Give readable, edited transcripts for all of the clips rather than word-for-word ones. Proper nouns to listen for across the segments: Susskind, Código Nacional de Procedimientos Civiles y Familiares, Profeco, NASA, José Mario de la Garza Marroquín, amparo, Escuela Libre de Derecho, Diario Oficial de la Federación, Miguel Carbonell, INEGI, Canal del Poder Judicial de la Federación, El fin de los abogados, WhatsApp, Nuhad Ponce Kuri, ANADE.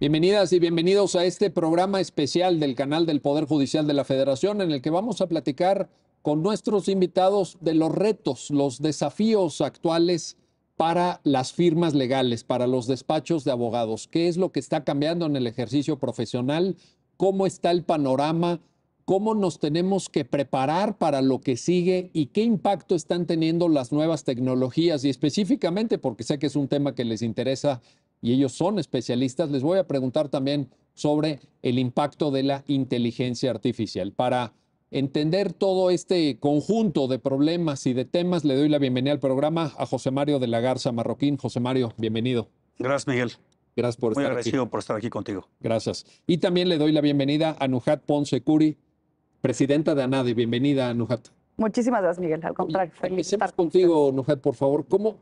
Bienvenidas y bienvenidos a este programa especial del Canal del Poder Judicial de la Federación, en el que vamos a platicar con nuestros invitados de los retos, los desafíos actuales para las firmas legales, para los despachos de abogados. ¿Qué es lo que está cambiando en el ejercicio profesional? ¿Cómo está el panorama? ¿Cómo nos tenemos que preparar para lo que sigue y qué impacto están teniendo las nuevas tecnologías? Y específicamente, porque sé que es un tema que les interesa y ellos son especialistas, les voy a preguntar también sobre el impacto de la inteligencia artificial. Para entender todo este conjunto de problemas y de temas, le doy la bienvenida al programa a José Mario de la Garza Marroquín. José Mario, bienvenido. Gracias, Miguel. Gracias por estar aquí. Muy agradecido por estar aquí contigo. Gracias. Y también le doy la bienvenida a Nuhad Ponce Kuri, presidenta de ANADE. Bienvenida, Nuhad. Muchísimas gracias, Miguel. Al contrario, empecemos contigo, Nuhad, por favor. ¿Cómo?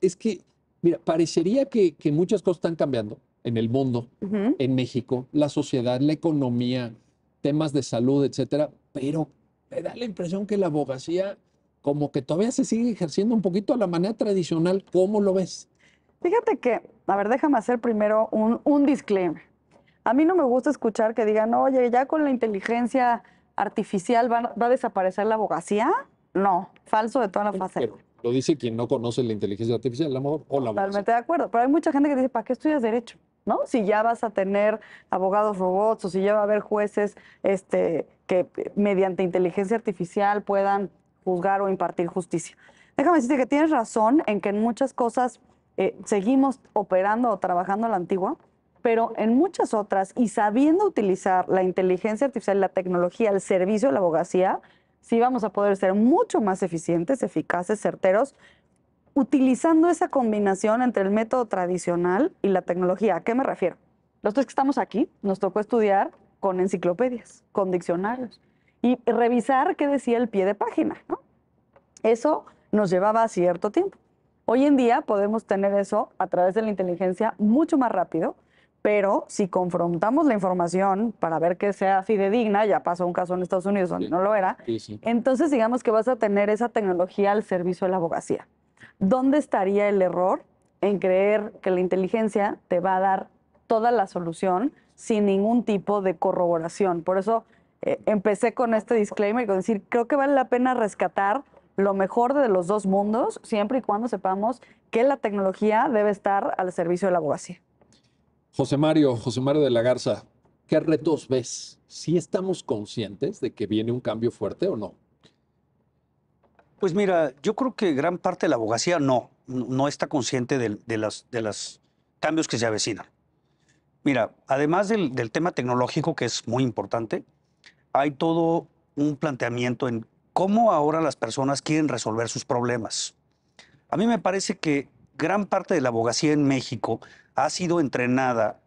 Es que, mira, parecería que muchas cosas están cambiando en el mundo, en México, la sociedad, la economía, temas de salud, etcétera, pero me da la impresión que la abogacía como que todavía se sigue ejerciendo un poquito a la manera tradicional. ¿Cómo lo ves? Fíjate que, a ver, déjame hacer primero un disclaimer. A mí no me gusta escuchar que digan, oye, ya con la inteligencia artificial va a desaparecer la abogacía. No, falso de toda la faceta. Lo dice quien no conoce la inteligencia artificial, a lo mejor, o la abogacía. Totalmente de acuerdo, pero hay mucha gente que dice, ¿para qué estudias derecho? ¿No? Si ya vas a tener abogados robots o si ya va a haber jueces que mediante inteligencia artificial puedan juzgar o impartir justicia. Déjame decirte que tienes razón en que en muchas cosas seguimos operando o trabajando a la antigua, pero en muchas otras, y sabiendo utilizar la inteligencia artificial, la tecnología, el servicio de la abogacía, sí vamos a poder ser mucho más eficientes, eficaces, certeros, utilizando esa combinación entre el método tradicional y la tecnología. ¿A qué me refiero? Los tres que estamos aquí nos tocó estudiar con enciclopedias, con diccionarios, y revisar qué decía el pie de página, ¿no? Eso nos llevaba cierto tiempo. Hoy en día podemos tener eso a través de la inteligencia mucho más rápido, pero si confrontamos la información para ver que sea fidedigna, ya pasó un caso en Estados Unidos donde no lo era, entonces digamos que vas a tener esa tecnología al servicio de la abogacía. ¿Dónde estaría el error en creer que la inteligencia te va a dar toda la solución sin ningún tipo de corroboración? Por eso empecé con este disclaimer y con decir, creo que vale la pena rescatar lo mejor de los dos mundos, siempre y cuando sepamos que la tecnología debe estar al servicio de la abogacía. José Mario de la Garza, ¿qué retos ves? ¿Sí estamos conscientes de que viene un cambio fuerte o no? Pues mira, yo creo que gran parte de la abogacía no está consciente de los cambios que se avecinan. Mira, además del tema tecnológico, que es muy importante, hay todo un planteamiento en cómo ahora las personas quieren resolver sus problemas. A mí me parece que gran parte de la abogacía en México ha sido entrenada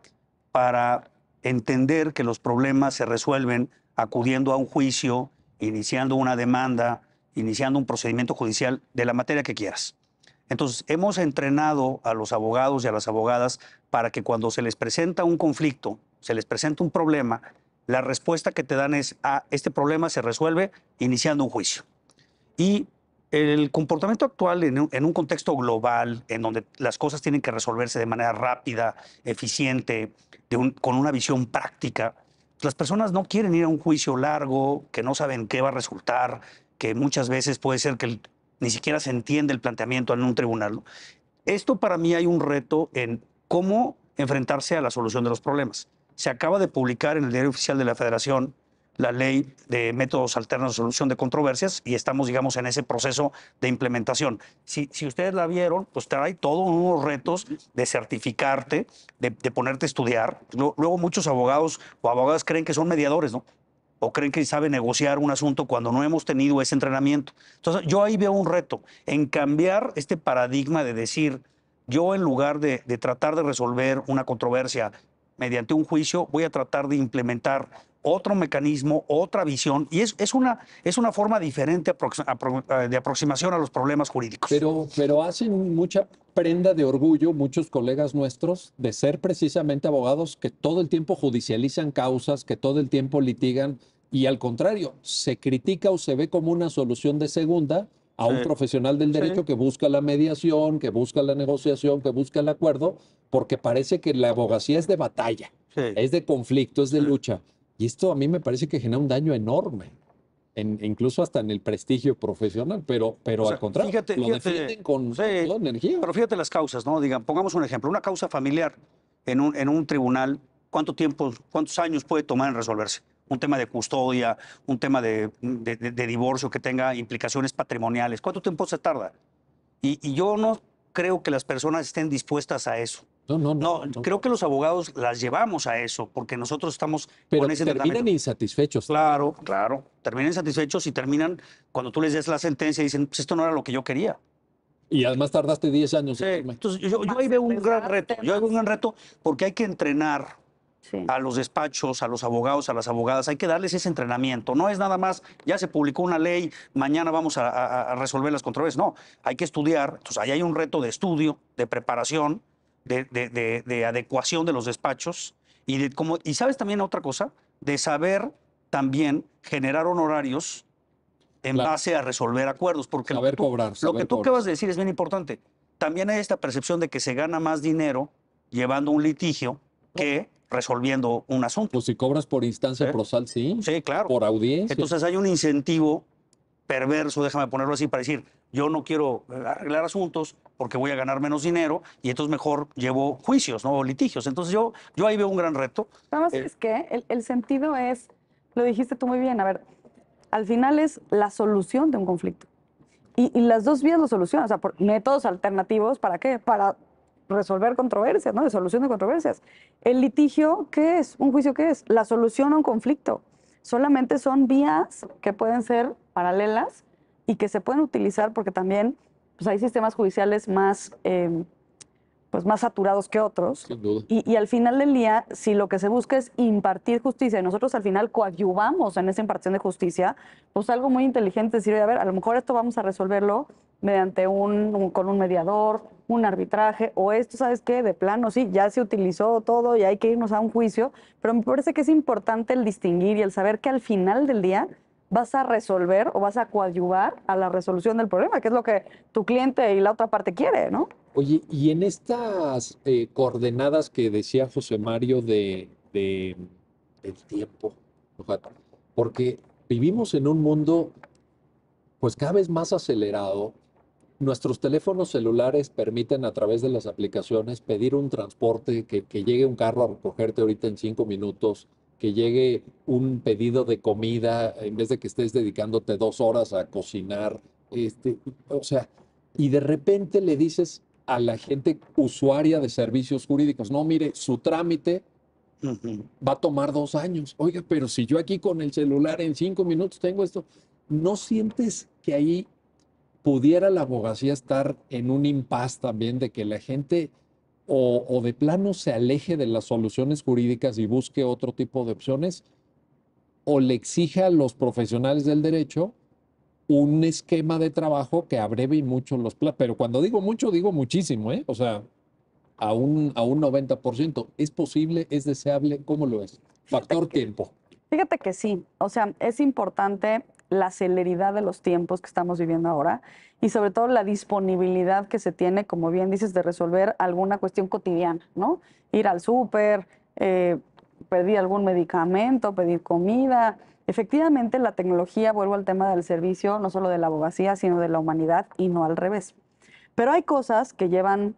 para entender que los problemas se resuelven acudiendo a un juicio, iniciando una demanda, iniciando un procedimiento judicial de la materia que quieras. Entonces, hemos entrenado a los abogados y a las abogadas para que cuando se les presenta un conflicto, se les presenta un problema, la respuesta que te dan es, este problema se resuelve iniciando un juicio. Y el comportamiento actual en un contexto global, en donde las cosas tienen que resolverse de manera rápida, eficiente, con una visión práctica, las personas no quieren ir a un juicio largo, que no saben qué va a resultar, que muchas veces puede ser que ni siquiera se entiende el planteamiento en un tribunal, ¿no? Esto para mí hay un reto en cómo enfrentarse a la solución de los problemas. Se acaba de publicar en el Diario Oficial de la Federación la ley de métodos alternos de solución de controversias y estamos, digamos, en ese proceso de implementación. Si ustedes la vieron, pues trae todos unos retos de certificarte, de ponerte a estudiar. Luego muchos abogados o abogadas creen que son mediadores, ¿no? O creen que saben negociar un asunto cuando no hemos tenido ese entrenamiento. Entonces, yo ahí veo un reto en cambiar este paradigma de decir, yo en lugar de tratar de resolver una controversia mediante un juicio, voy a tratar de implementar otro mecanismo, otra visión, y es una forma diferente de aproximación a los problemas jurídicos. Pero hacen mucha prenda de orgullo muchos colegas nuestros de ser precisamente abogados que todo el tiempo judicializan causas, que todo el tiempo litigan, y al contrario, se critica o se ve como una solución de segunda a un profesional del derecho que busca la mediación, que busca la negociación, que busca el acuerdo, porque parece que la abogacía es de batalla, es de conflicto, es de lucha. Y esto a mí me parece que genera un daño enorme, incluso hasta en el prestigio profesional, pero o sea, al contrario, fíjate, defienden con toda energía. Pero fíjate las causas, ¿no? Digan, pongamos un ejemplo, una causa familiar en un tribunal, ¿cuántos años puede tomar en resolverse? Un tema de custodia, un tema de divorcio que tenga implicaciones patrimoniales. ¿Cuánto tiempo se tarda? Y yo no creo que las personas estén dispuestas a eso. No. Creo que los abogados las llevamos a eso, porque nosotros estamos con ese tratamiento. Pero terminan insatisfechos. Claro. Terminan insatisfechos y terminan, cuando tú les des la sentencia, dicen, pues esto no era lo que yo quería. Y además tardaste 10 años. Sí. Entonces yo ahí veo un gran reto. Yo veo un gran reto porque hay que entrenar a los despachos, a los abogados, a las abogadas. Hay que darles ese entrenamiento. No es nada más, ya se publicó una ley, mañana vamos a resolver las controversias. No, hay que estudiar. Entonces ahí hay un reto de estudio, de preparación, de adecuación de los despachos y sabes también otra cosa, de saber también generar honorarios en base a resolver acuerdos, porque lo que tú acabas de decir es bien importante. También hay esta percepción de que se gana más dinero llevando un litigio que resolviendo un asunto. Pues si cobras por instancia prosal, sí, claro. Por audiencia. Entonces hay un incentivo perverso, déjame ponerlo así, para decir, yo no quiero arreglar asuntos porque voy a ganar menos dinero y entonces mejor llevo juicios, ¿no? O litigios. Entonces yo ahí veo un gran reto. Nada más es que el sentido es, lo dijiste tú muy bien, a ver, al final es la solución de un conflicto. Y las dos vías lo solucionan, o sea, por métodos alternativos, ¿para qué? Para resolver controversias, ¿no? De solución de controversias. El litigio, ¿qué es? ¿Un juicio qué es? La solución a un conflicto. Solamente son vías que pueden ser paralelas y que se pueden utilizar porque también pues, hay sistemas judiciales más, más saturados que otros. Sin duda. Y al final del día, si lo que se busca es impartir justicia y nosotros al final coadyuvamos en esa impartición de justicia, pues algo muy inteligente es decir, a ver, a lo mejor esto vamos a resolverlo mediante con un mediador, un arbitraje o esto, ¿sabes qué? De plano, sí, ya se utilizó todo y hay que irnos a un juicio, pero me parece que es importante el distinguir y el saber que al final del día vas a resolver o vas a coadyuvar a la resolución del problema, que es lo que tu cliente y la otra parte quiere, ¿no? Oye, y en estas coordenadas que decía José Mario del tiempo, porque vivimos en un mundo pues cada vez más acelerado, nuestros teléfonos celulares permiten a través de las aplicaciones pedir un transporte, que llegue un carro a recogerte ahorita en 5 minutos, que llegue un pedido de comida en vez de que estés dedicándote 2 horas a cocinar. O sea, y de repente le dices a la gente usuaria de servicios jurídicos, no, mire, su trámite va a tomar 2 años. Oiga, pero si yo aquí con el celular en 5 minutos tengo esto, ¿no sientes que ahí pudiera la abogacía estar en un impasse también de que la gente o de plano se aleje de las soluciones jurídicas y busque otro tipo de opciones, o le exija a los profesionales del derecho un esquema de trabajo que abreve y mucho los plazos? Pero cuando digo mucho, digo muchísimo, ¿eh? O sea, a un 90%. ¿Es posible? ¿Es deseable? ¿Cómo lo es? Factor tiempo. Fíjate que sí. O sea, es importante la celeridad de los tiempos que estamos viviendo ahora y sobre todo la disponibilidad que se tiene, como bien dices, de resolver alguna cuestión cotidiana, ¿no? Ir al súper, pedir algún medicamento, pedir comida. Efectivamente, la tecnología, vuelvo al tema del servicio, no solo de la abogacía, sino de la humanidad y no al revés. Pero hay cosas que llevan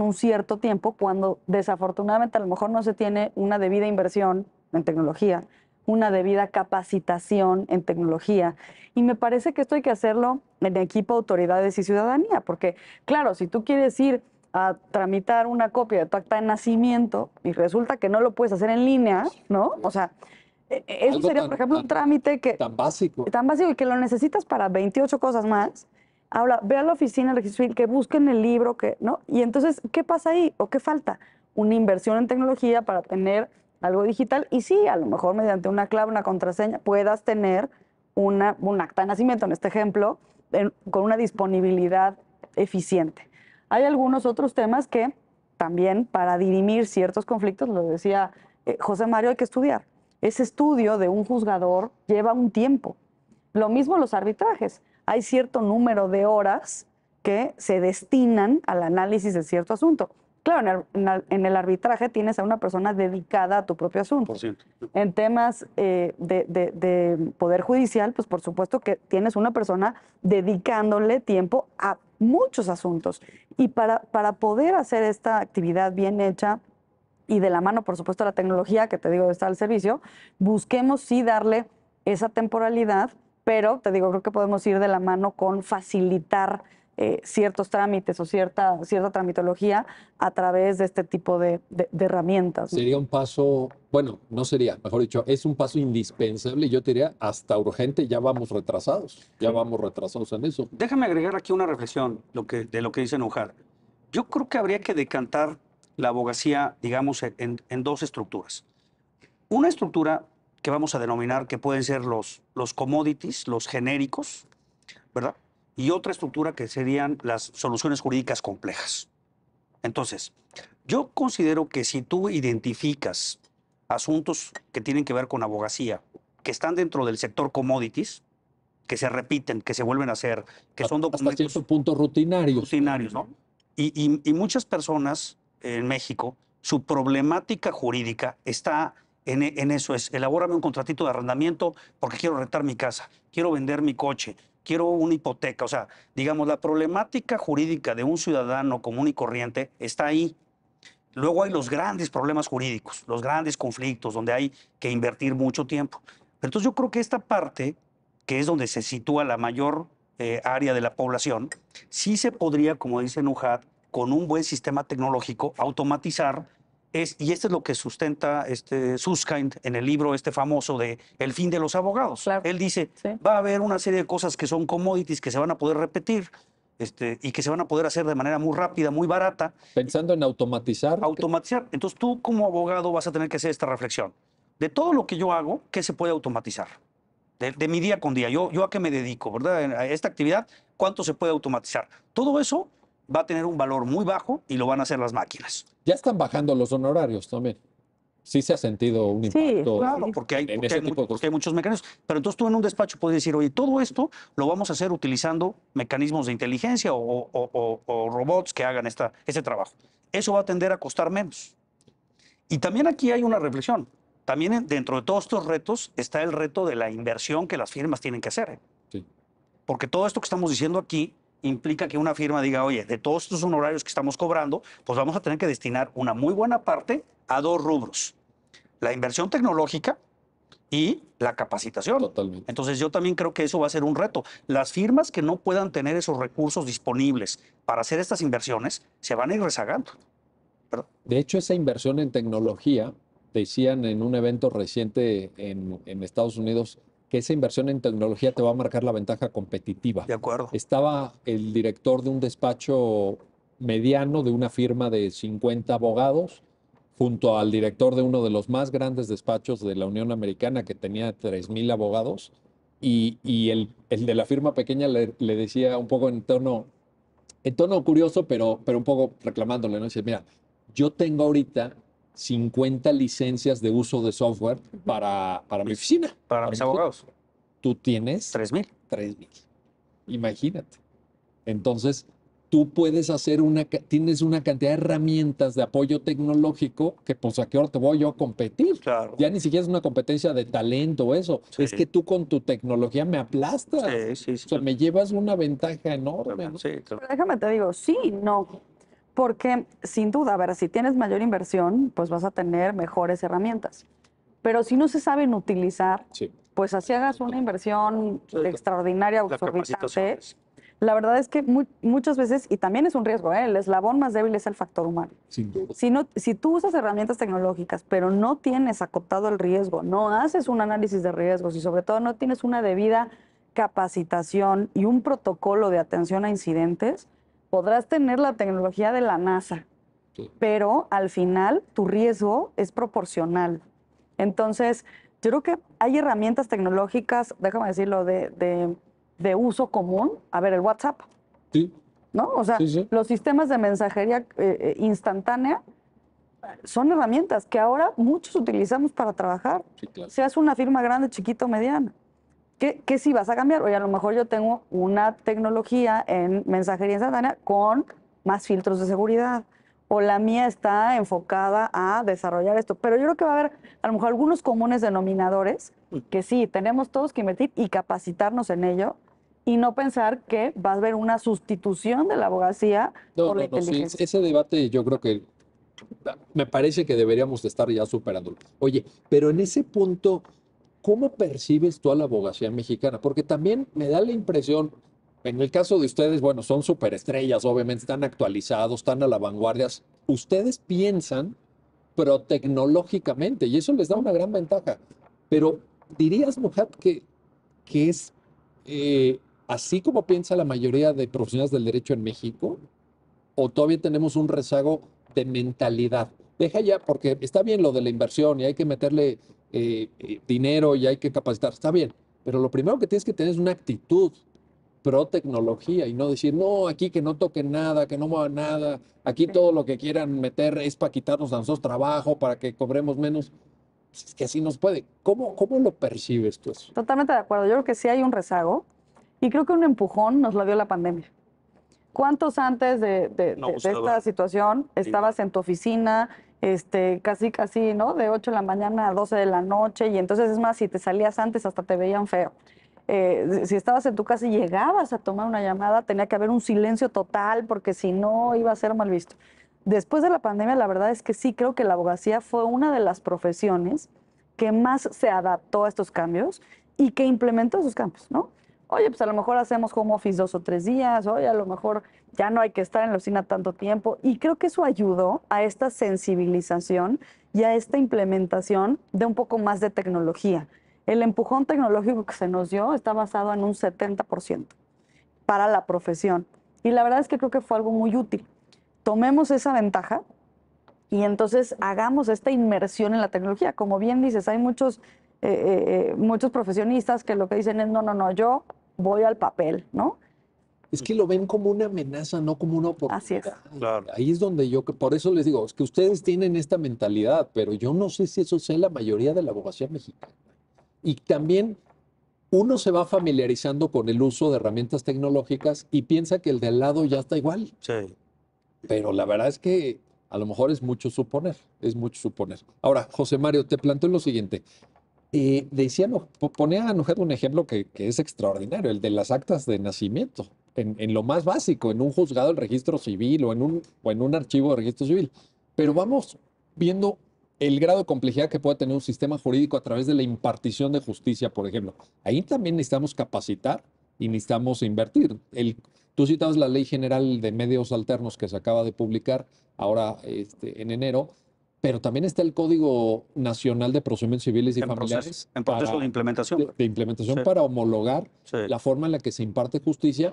un cierto tiempo cuando desafortunadamente a lo mejor no se tiene una debida inversión en tecnología, una debida capacitación en tecnología. Y me parece que esto hay que hacerlo en equipo, autoridades y ciudadanía, porque, claro, si tú quieres ir a tramitar una copia de tu acta de nacimiento y resulta que no lo puedes hacer en línea, ¿no? O sea, eso sería, por ejemplo, un trámite que... Tan básico. Tan básico y que lo necesitas para 28 cosas más. Ahora, ve a la oficina del registro civil, que busquen el libro, que, ¿no? Y entonces, ¿qué pasa ahí? ¿O qué falta? Una inversión en tecnología para tener algo digital, y sí, a lo mejor mediante una clave, una contraseña, puedas tener un acta de nacimiento, en este ejemplo, con una disponibilidad eficiente. Hay algunos otros temas que también para dirimir ciertos conflictos, lo decía José Mario, hay que estudiar. Ese estudio de un juzgador lleva un tiempo. Lo mismo los arbitrajes. hay cierto número de horas que se destinan al análisis de cierto asunto. Claro, en el arbitraje tienes a una persona dedicada a tu propio asunto. Por cierto. En temas de poder judicial, pues por supuesto que tienes una persona dedicándole tiempo a muchos asuntos. Y para poder hacer esta actividad bien hecha y de la mano, por supuesto, a la tecnología, que te digo, está al servicio, busquemos sí darle esa temporalidad, pero te digo, creo que podemos ir de la mano con facilitar ciertos trámites o cierta tramitología a través de este tipo de herramientas. Sería un paso, bueno, no sería, mejor dicho, es un paso indispensable, yo te diría hasta urgente, ya vamos retrasados en eso. Déjame agregar aquí una reflexión de lo que dice Nuhad. Yo creo que habría que decantar la abogacía, digamos, en dos estructuras. Una estructura que vamos a denominar que pueden ser los commodities, los genéricos, ¿verdad? Y otra estructura que serían las soluciones jurídicas complejas. Entonces, yo considero que si tú identificas asuntos que tienen que ver con abogacía, que están dentro del sector commodities, que se repiten, que se vuelven a hacer, que son documentos... Hasta cierto punto rutinarios. Rutinarios, ¿no? Y muchas personas en México, su problemática jurídica está... En eso es, elabórame un contratito de arrendamiento porque quiero rentar mi casa, quiero vender mi coche, quiero una hipoteca. O sea, digamos, la problemática jurídica de un ciudadano común y corriente está ahí. Luego hay los grandes problemas jurídicos, los grandes conflictos donde hay que invertir mucho tiempo. Entonces yo creo que esta parte, que es donde se sitúa la mayor área de la población, sí se podría, como dice Nuhad, con un buen sistema tecnológico, automatizar. Y esto es lo que sustenta Susskind en el libro famoso de El fin de los abogados. Claro. Él dice, sí, va a haber una serie de cosas que son commodities que se van a poder repetir y que se van a poder hacer de manera muy rápida, muy barata. Pensando en automatizar. Automatizar. Entonces tú como abogado vas a tener que hacer esta reflexión. De todo lo que yo hago, ¿qué se puede automatizar? De mi día con día. ¿Yo a qué me dedico, verdad? A esta actividad, ¿cuánto se puede automatizar? Todo eso va a tener un valor muy bajo y lo van a hacer las máquinas. Ya están bajando los honorarios también. Sí se ha sentido un impacto. Sí, claro, porque hay muchos mecanismos. Pero entonces tú en un despacho puedes decir, oye, todo esto lo vamos a hacer utilizando mecanismos de inteligencia o robots que hagan este trabajo. Eso va a tender a costar menos. Y también aquí hay una reflexión. También dentro de todos estos retos está el reto de la inversión que las firmas tienen que hacer. Sí. Porque todo esto que estamos diciendo aquí implica que una firma diga, oye, de todos estos honorarios que estamos cobrando, pues vamos a tener que destinar una muy buena parte a dos rubros. La inversión tecnológica y la capacitación. Totalmente. Entonces yo también creo que eso va a ser un reto. Las firmas que no puedan tener esos recursos disponibles para hacer estas inversiones se van a ir rezagando. ¿Perdón? De hecho, esa inversión en tecnología, decían en un evento reciente en Estados Unidos, que esa inversión en tecnología te va a marcar la ventaja competitiva. De acuerdo. Estaba el director de un despacho mediano de una firma de 50 abogados junto al director de uno de los más grandes despachos de la Unión Americana que tenía 3,000 abogados y el de la firma pequeña le decía un poco en tono curioso, pero un poco reclamándole, ¿no? Dice, mira, yo tengo ahorita 50 licencias de uso de software para mi oficina. Para mis abogados. Tú tienes... 3,000. 3,000. Imagínate. Entonces, tú puedes hacer tienes una cantidad de herramientas de apoyo tecnológico que, pues, ¿a qué hora te voy yo a competir? Claro. Ya ni siquiera es una competencia de talento o eso. Sí. Es que tú con tu tecnología me aplastas. Sí, sí, sí. O sea, me llevas una ventaja enorme, ¿no? Sí, claro. Pero déjame te digo, sí, no... Porque, sin duda, a ver, si tienes mayor inversión, pues vas a tener mejores herramientas. Pero si no se saben utilizar, sí, pues así hagas una inversión extraordinaria, exorbitante. La verdad es que muchas veces, y también es un riesgo, el eslabón más débil es el factor humano. Sin duda. Si tú usas herramientas tecnológicas, pero no tienes acotado el riesgo, no haces un análisis de riesgos y sobre todo no tienes una debida capacitación y un protocolo de atención a incidentes, podrás tener la tecnología de la NASA, sí, pero al final tu riesgo es proporcional. Entonces, yo creo que hay herramientas tecnológicas, déjame decirlo, de uso común. A ver, el WhatsApp, sí, ¿no? O sea, sí, sí, los sistemas de mensajería instantánea son herramientas que ahora muchos utilizamos para trabajar. Sí, claro. Seas una firma grande, chiquita o mediana. ¿Qué sí vas a cambiar? Oye, a lo mejor yo tengo una tecnología en mensajería instantánea con más filtros de seguridad, o la mía está enfocada a desarrollar esto. Pero yo creo que va a haber a lo mejor algunos comunes denominadores que sí, tenemos todos que invertir y capacitarnos en ello, y no pensar que va a haber una sustitución de la abogacía por la inteligencia. Sí, ese debate yo creo que me parece que deberíamos de estar ya superándolo. Oye, pero en ese punto, ¿cómo percibes tú a la abogacía mexicana? Porque también me da la impresión, en el caso de ustedes, bueno, son superestrellas, obviamente, están actualizados, están a la vanguardia. Ustedes piensan protecnológicamente y eso les da una gran ventaja. Pero dirías, Nuhad, que es así como piensa la mayoría de profesionales del derecho en México, o todavía tenemos un rezago de mentalidad. Deja ya, porque está bien lo de la inversión y hay que meterle dinero y hay que capacitar, está bien, pero lo primero que tienes que tener es una actitud pro tecnología y no decir, no, aquí que no toquen nada, que no muevan nada, aquí todo lo que quieran meter es para quitarnos a nosotros trabajo, para que cobremos menos. Es que así nos puede. ¿Cómo lo percibes tú eso? Totalmente de acuerdo. Yo creo que sí hay un rezago y creo que un empujón nos lo dio la pandemia. ¿Cuántos antes de esta situación estabas en tu oficina casi, ¿no? De 8 de la mañana a 12 de la noche y entonces es más, si te salías antes hasta te veían feo. Si estabas en tu casa y llegabas a tomar una llamada, tenía que haber un silencio total porque si no iba a ser mal visto. Después de la pandemia, la verdad es que sí creo que la abogacía fue una de las profesiones que más se adaptó a estos cambios y que implementó esos cambios, ¿no? Oye, pues a lo mejor hacemos home office 2 o 3 días, oye, a lo mejor ya no hay que estar en la oficina tanto tiempo. Y creo que eso ayudó a esta sensibilización y a esta implementación de un poco más de tecnología. El empujón tecnológico que se nos dio está basado en un 70% para la profesión. Y la verdad es que creo que fue algo muy útil. Tomemos esa ventaja y entonces hagamos esta inmersión en la tecnología. Como bien dices, hay muchos profesionistas que lo que dicen es, no, yo voy al papel, ¿no? Es que lo ven como una amenaza, no como una oportunidad. Así es. Claro. Ahí es donde yo, por eso les digo, es que ustedes tienen esta mentalidad, pero yo no sé si eso sea la mayoría de la abogacía mexicana. Y también uno se va familiarizando con el uso de herramientas tecnológicas y piensa que el de al lado ya está igual. Sí. Pero la verdad es que a lo mejor es mucho suponer, es mucho suponer. Ahora, José Mario, te planteo lo siguiente. Ponía a Nuhad un ejemplo que es extraordinario, el de las actas de nacimiento, en lo más básico, en un juzgado del registro civil o en un archivo de registro civil. Pero vamos viendo el grado de complejidad que puede tener un sistema jurídico a través de la impartición de justicia, por ejemplo. Ahí también necesitamos capacitar y necesitamos invertir. Tú citabas la Ley General de Medios Alternos que se acaba de publicar ahora en enero. Pero también está el Código Nacional de Procedimientos Civiles y Familiares. En proceso de implementación. De implementación, sí. Para homologar, sí, la forma en la que se imparte justicia.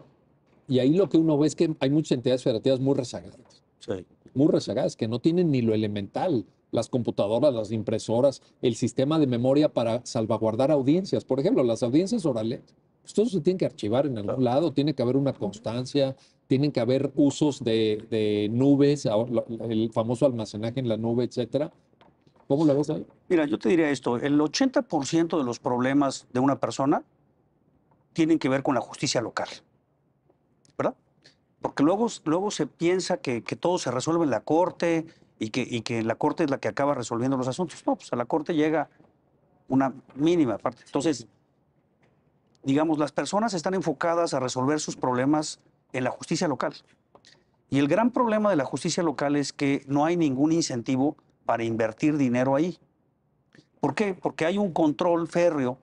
Y ahí lo que uno ve es que hay muchas entidades federativas muy rezagadas. Sí. Muy rezagadas, que no tienen ni lo elemental. Las computadoras, las impresoras, el sistema de memoria para salvaguardar audiencias. Por ejemplo, las audiencias orales. Pues todo se tiene que archivar en algún lado, tiene que haber una constancia, tienen que haber usos de nubes, el famoso almacenaje en la nube, etcétera. ¿Cómo lo ves ahí? Mira, yo te diría esto, el 80% de los problemas de una persona tienen que ver con la justicia local, ¿verdad? Porque luego se piensa que todo se resuelve en la corte y que la corte es la que acaba resolviendo los asuntos. No, pues a la corte llega una mínima parte. Entonces, digamos, las personas están enfocadas a resolver sus problemas en la justicia local. Y el gran problema de la justicia local es que no hay ningún incentivo para invertir dinero ahí. ¿Por qué? Porque hay un control férreo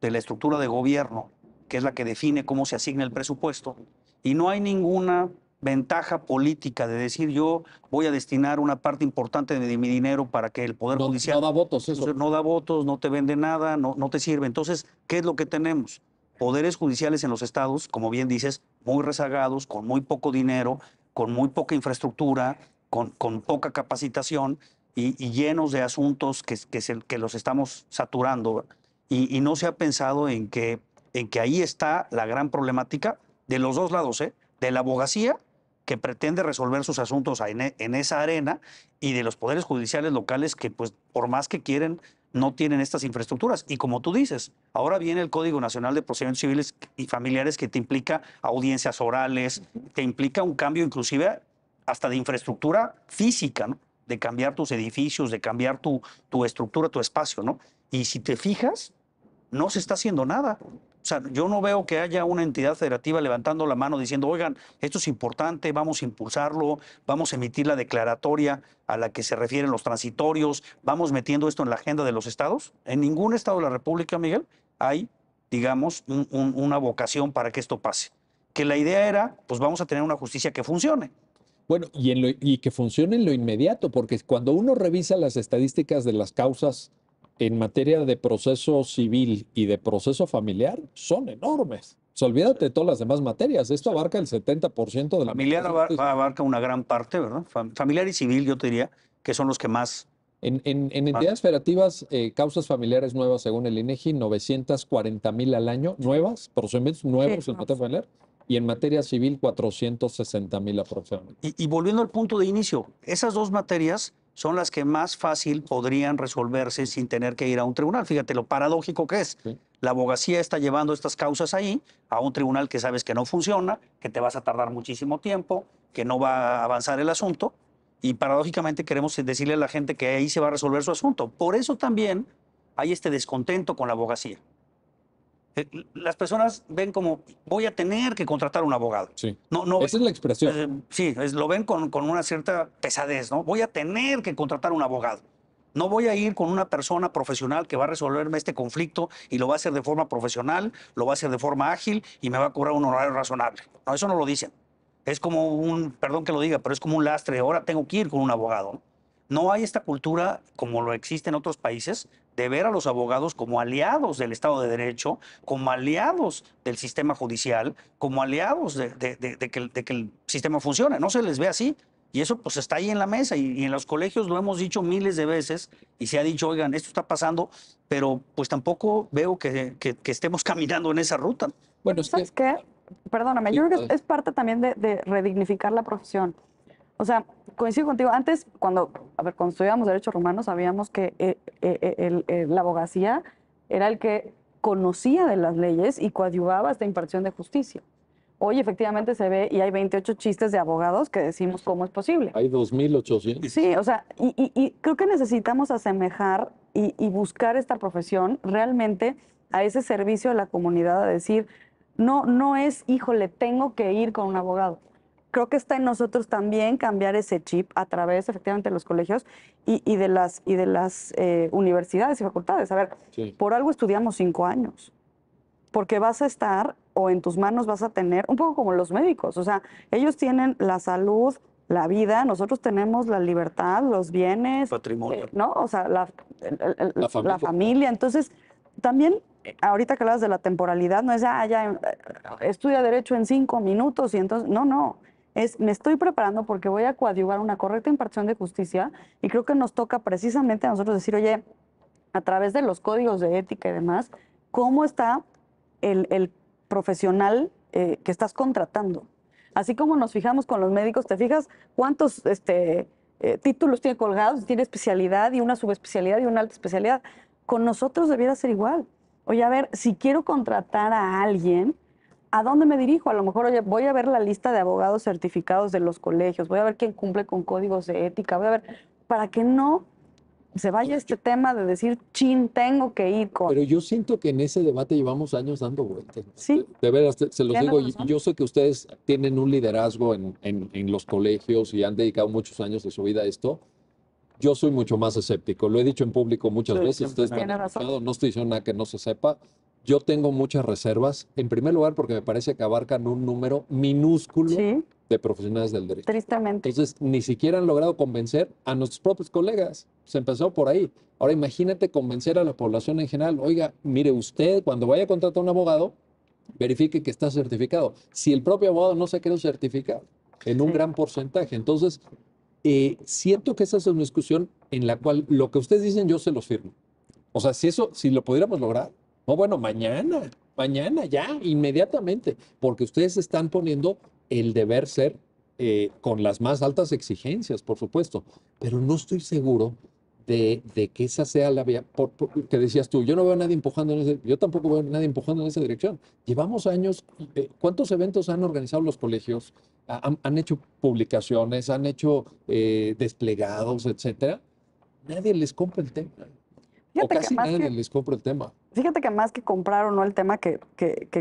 de la estructura de gobierno, que es la que define cómo se asigna el presupuesto, y no hay ninguna ventaja política de decir yo voy a destinar una parte importante de mi dinero para que el Poder Judicial... No da votos eso. No da votos, no te vende nada, no te sirve. Entonces, ¿qué es lo que tenemos? Poderes judiciales en los estados, como bien dices, muy rezagados, con muy poco dinero, con muy poca infraestructura, con poca capacitación y llenos de asuntos que los estamos saturando. Y no se ha pensado en que ahí está la gran problemática de los dos lados, ¿eh? De la abogacía, que pretende resolver sus asuntos en esa arena, y de los poderes judiciales locales que, pues, por más que quieren, no tienen estas infraestructuras. Y como tú dices, ahora viene el Código Nacional de Procedimientos Civiles y Familiares, que te implica audiencias orales, te implica un cambio inclusive hasta de infraestructura física, ¿no? De cambiar tus edificios, de cambiar tu estructura, tu espacio, ¿no? Y si te fijas, no se está haciendo nada. O sea, yo no veo que haya una entidad federativa levantando la mano diciendo, oigan, esto es importante, vamos a impulsarlo, vamos a emitir la declaratoria a la que se refieren los transitorios, vamos metiendo esto en la agenda de los estados. En ningún estado de la República, Miguel, hay, digamos, una vocación para que esto pase. Que la idea era, pues vamos a tener una justicia que funcione. Bueno, y que funcione en lo inmediato, porque cuando uno revisa las estadísticas de las causas en materia de proceso civil y de proceso familiar, son enormes. O sea, olvídate de todas las demás materias. Esto abarca el 70% de la... Familiar abarca una gran parte, ¿verdad? Familiar y civil, yo te diría, que son los que más... En entidades federativas, causas familiares nuevas, según el INEGI, 940,000 al año, nuevas, procedimientos nuevos en materia familiar, y en materia civil, 460,000 aproximadamente. Y volviendo al punto de inicio, esas dos materias son las que más fácil podrían resolverse sin tener que ir a un tribunal. Fíjate lo paradójico que es. Sí. La abogacía está llevando estas causas ahí, a un tribunal que sabes que no funciona, que te vas a tardar muchísimo tiempo, que no va a avanzar el asunto, y paradójicamente queremos decirle a la gente que ahí se va a resolver su asunto. Por eso también hay este descontento con la abogacía. Las personas ven como, voy a tener que contratar un abogado. Sí. No, esa es la expresión. Lo ven con una cierta pesadez, ¿no? Voy a tener que contratar un abogado. No voy a ir con una persona profesional que va a resolverme este conflicto y lo va a hacer de forma profesional, lo va a hacer de forma ágil y me va a cobrar un horario razonable. No, eso no lo dicen. Es como un, perdón que lo diga, pero es como un lastre. Ahora tengo que ir con un abogado, ¿no? No hay esta cultura, como lo existe en otros países, de ver a los abogados como aliados del Estado de Derecho, como aliados del sistema judicial, como aliados de que el sistema funcione. No se les ve así. Y eso pues está ahí en la mesa. Y en los colegios lo hemos dicho miles de veces y se ha dicho, oigan, esto está pasando, pero pues tampoco veo que estemos caminando en esa ruta. Bueno, ¿sabes qué? Perdóname, yo creo que es parte también de redignificar la profesión. O sea, coincido contigo. Antes, cuando estudiábamos Derecho Romano, sabíamos que la abogacía era el que conocía de las leyes y coadyuvaba esta impartición de justicia. Hoy, efectivamente, se ve y hay 28 chistes de abogados que decimos cómo es posible. Hay 2,800. Sí, o sea, y creo que necesitamos asemejar y buscar esta profesión realmente a ese servicio de la comunidad, a decir, no es, híjole, tengo que ir con un abogado. Creo que está en nosotros también cambiar ese chip a través, efectivamente, de los colegios y de las universidades y facultades. A ver, sí. Por algo estudiamos 5 años, porque vas a estar, o en tus manos vas a tener, un poco como los médicos, o sea, ellos tienen la salud, la vida, nosotros tenemos la libertad, los bienes, patrimonio, ¿no? O sea, la familia. Entonces, también... Ahorita que hablas de la temporalidad, no es ya estudia derecho en 5 minutos y entonces, no, es me estoy preparando porque voy a coadyuvar una correcta impartición de justicia y creo que nos toca precisamente a nosotros decir, oye, a través de los códigos de ética y demás, ¿cómo está el profesional que estás contratando? Así como nos fijamos con los médicos, ¿te fijas cuántos títulos tiene colgados? Tiene especialidad y una subespecialidad y una alta especialidad. Con nosotros debiera ser igual. Oye, a ver, si quiero contratar a alguien, ¿a dónde me dirijo? A lo mejor, oye, voy a ver la lista de abogados certificados de los colegios, voy a ver quién cumple con códigos de ética, voy a ver, para que no se vaya este tema de decir, chin, tengo que ir con... Pero yo siento que en ese debate llevamos años dando vueltas. Sí. De veras, se los digo, yo sé que ustedes tienen un liderazgo en los colegios y han dedicado muchos años de su vida a esto. Yo soy mucho más escéptico, lo he dicho en público muchas veces, ustedes me han escuchado, no estoy diciendo nada que no se sepa. Yo tengo muchas reservas, en primer lugar porque me parece que abarcan un número minúsculo de profesionales del derecho. Tristemente. Entonces, ni siquiera han logrado convencer a nuestros propios colegas. Se empezó por ahí. Ahora, imagínate convencer a la población en general. Oiga, mire usted, cuando vaya a contratar a un abogado, verifique que está certificado. Si el propio abogado no se cree certificado, en un gran porcentaje. Entonces... siento que esa es una discusión en la cual lo que ustedes dicen yo se los firmo. O sea, si lo pudiéramos lograr, no, bueno, mañana ya, inmediatamente, porque ustedes están poniendo el deber ser con las más altas exigencias, por supuesto, pero no estoy seguro de que esa sea la vía, que decías tú, yo no veo a nadie empujando en esa dirección, yo tampoco veo a nadie empujando en esa dirección. Llevamos años, ¿cuántos eventos han organizado los colegios? Han hecho publicaciones, han hecho desplegados, etcétera. Nadie les compra el tema. Fíjate, o casi nadie les compra el tema. Fíjate que más que comprar o no el tema, que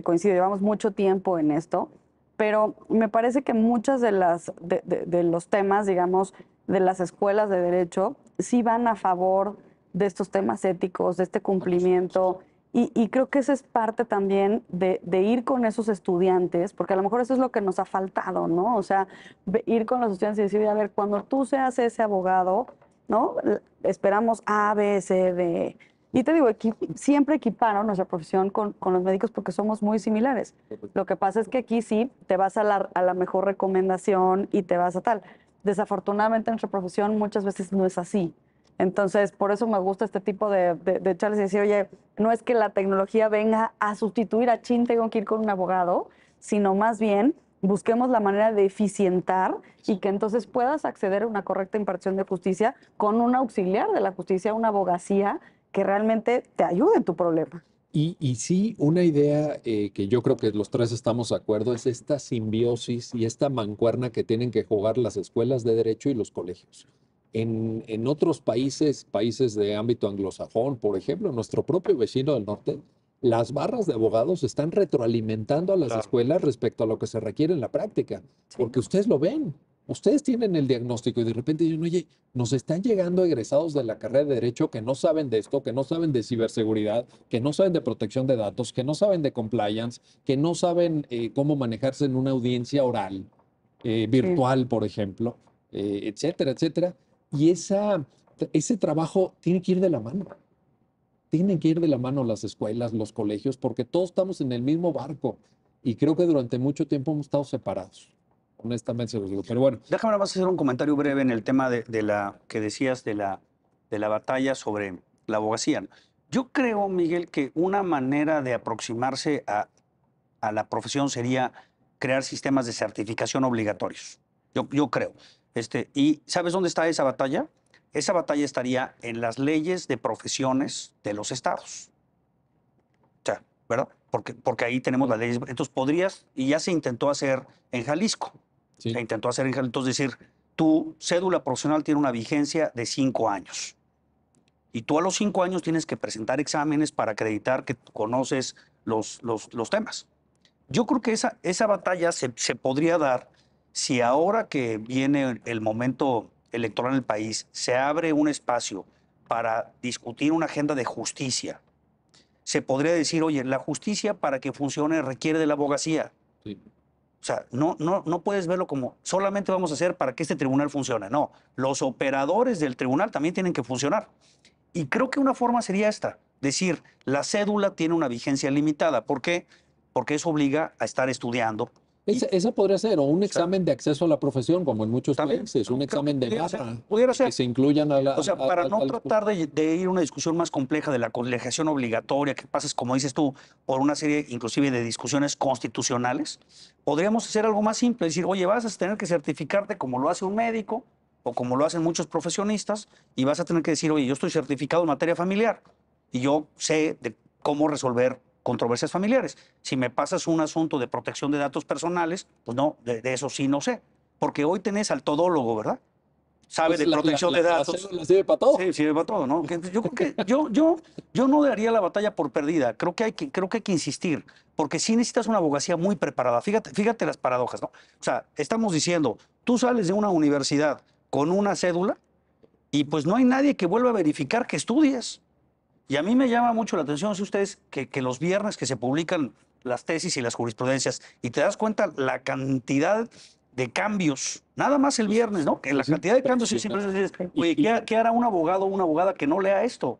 coincide, llevamos mucho tiempo en esto, pero me parece que muchas de los temas, digamos, de las escuelas de derecho, sí van a favor de estos temas éticos, de este cumplimiento, y creo que esa es parte también de ir con esos estudiantes, porque a lo mejor eso es lo que nos ha faltado, ¿no? O sea, ir con los estudiantes y decir, a ver, cuando tú seas ese abogado, ¿no? Esperamos A, B, C, D. Y te digo, siempre equiparon nuestra profesión con los médicos porque somos muy similares. Lo que pasa es que aquí sí te vas a la mejor recomendación y te vas a tal. Desafortunadamente, nuestra profesión muchas veces no es así. Entonces, por eso me gusta este tipo de charlas y decir, oye, no es que la tecnología venga a sustituir a chin, tengo que ir con un abogado, sino más bien busquemos la manera de eficientar y que entonces puedas acceder a una correcta impartición de justicia con un auxiliar de la justicia, una abogacía que realmente te ayude en tu problema. Y sí, una idea que yo creo que los tres estamos de acuerdo es esta simbiosis y esta mancuerna que tienen que jugar las escuelas de derecho y los colegios. En otros países, países de ámbito anglosajón, por ejemplo, nuestro propio vecino del norte, las barras de abogados están retroalimentando a las escuelas respecto a lo que se requiere en la práctica, porque ustedes lo ven. Ustedes tienen el diagnóstico y de repente dicen, oye, nos están llegando egresados de la carrera de Derecho que no saben de esto, que no saben de ciberseguridad, que no saben de protección de datos, que no saben de compliance, que no saben cómo manejarse en una audiencia oral, virtual, por ejemplo, etcétera, etcétera. Y ese trabajo tiene que ir de la mano. Tienen que ir de la mano las escuelas, los colegios, porque todos estamos en el mismo barco. Y creo que durante mucho tiempo hemos estado separados. Honestamente se los digo, pero bueno. Déjame nada más hacer un comentario breve en el tema de la que decías de la batalla sobre la abogacía. Yo creo, Miguel, que una manera de aproximarse a la profesión sería crear sistemas de certificación obligatorios. Yo creo. ¿Y sabes dónde está esa batalla? Esa batalla estaría en las leyes de profesiones de los estados. O sea, ¿verdad? Porque ahí tenemos las leyes. Entonces podrías, y ya se intentó hacer en Jalisco. Sí. Se intentó hacer en Jalisco, es decir, tu cédula profesional tiene una vigencia de 5 años. Y tú a los 5 años tienes que presentar exámenes para acreditar que conoces los temas. Yo creo que esa batalla se podría dar si ahora que viene el momento electoral en el país, se abre un espacio para discutir una agenda de justicia. Se podría decir, oye, la justicia para que funcione requiere de la abogacía. Sí. O sea, no puedes verlo como solamente vamos a hacer para que este tribunal funcione. No, los operadores del tribunal también tienen que funcionar. Y creo que una forma sería esta, decir, la cédula tiene una vigencia limitada. ¿Por qué? Porque eso obliga a estar estudiando. Esa podría ser, o un examen de acceso a la profesión, como en muchos países, un examen de barra, que se incluyan a la... O sea, para no tratar de ir a una discusión más compleja de la colegiación obligatoria, que pases, como dices tú, por una serie inclusive de discusiones constitucionales, podríamos hacer algo más simple, decir, oye, vas a tener que certificarte como lo hace un médico, o como lo hacen muchos profesionistas, y vas a tener que decir, oye, yo estoy certificado en materia familiar, y yo sé de cómo resolver controversias familiares. Si me pasas un asunto de protección de datos personales, pues no, de eso sí no sé. Porque hoy tenés al todólogo, ¿verdad? Sabe pues de protección de datos. La sirve para todo. Sí, sirve para todo, ¿no? Yo creo que yo no daría la batalla por perdida. Creo que hay que insistir, porque sí necesitas una abogacía muy preparada. Fíjate las paradojas, ¿no? O sea, estamos diciendo, tú sales de una universidad con una cédula y pues no hay nadie que vuelva a verificar que estudies. Y a mí me llama mucho la atención, si ustedes, que los viernes que se publican las tesis y las jurisprudencias, y te das cuenta la cantidad de cambios, nada más el viernes, ¿no? Que la cantidad de cambios, y siempre dices, oye, ¿qué hará un abogado o una abogada que no lea esto?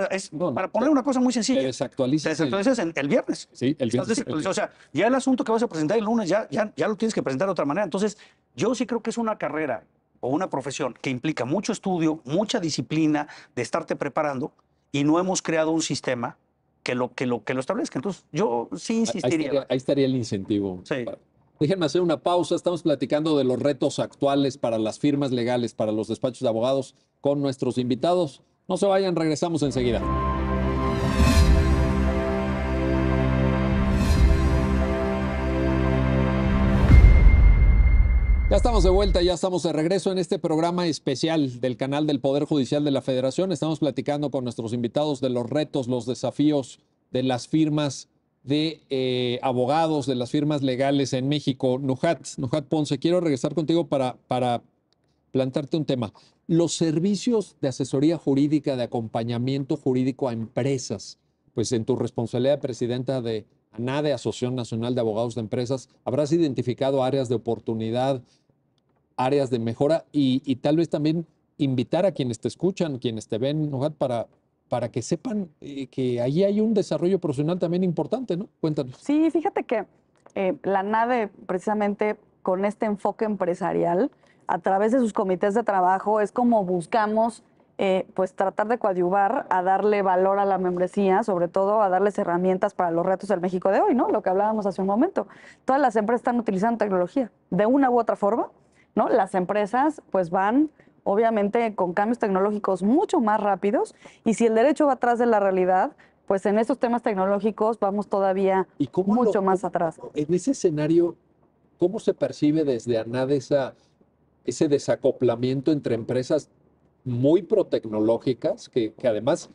Para poner una cosa muy sencilla. Te desactualizas el viernes. Sí, el viernes. O sea, ya el asunto que vas a presentar el lunes, ya lo tienes que presentar de otra manera. Entonces, yo sí creo que es una carrera o una profesión que implica mucho estudio, mucha disciplina de estarte preparando, y no hemos creado un sistema que lo establezca. Entonces, yo sí insistiría. Ahí estaría el incentivo. Sí. Déjenme hacer una pausa. Estamos platicando de los retos actuales para las firmas legales, para los despachos de abogados. con nuestros invitados. No se vayan, regresamos enseguida. Ya estamos de vuelta, ya estamos de regreso en este programa especial del Canal del Poder Judicial de la Federación. Estamos platicando con nuestros invitados de los retos, los desafíos de las firmas de abogados, de las firmas legales en México. Nuhad Ponce, quiero regresar contigo para plantarte un tema. Los servicios de asesoría jurídica, de acompañamiento jurídico a empresas, pues en tu responsabilidad de presidenta de ANADE, Asociación Nacional de Abogados de Empresas, habrás identificado áreas de oportunidad, áreas de mejora y tal vez también invitar a quienes te escuchan, quienes te ven, Nuhad, para que sepan que ahí hay un desarrollo profesional también importante, ¿no? Cuéntanos. Sí, fíjate que la ANADE, precisamente con este enfoque empresarial, a través de sus comités de trabajo, es como buscamos pues tratar de coadyuvar a darle valor a la membresía, sobre todo a darles herramientas para los retos del México de hoy, ¿no? Lo que hablábamos hace un momento. Todas las empresas están utilizando tecnología de una u otra forma, ¿no? Las empresas pues van obviamente con cambios tecnológicos mucho más rápidos, y si el derecho va atrás de la realidad, pues en estos temas tecnológicos vamos todavía mucho más atrás. En ese escenario, ¿cómo se percibe desde ANADE ese desacoplamiento entre empresas muy protecnológicas, que además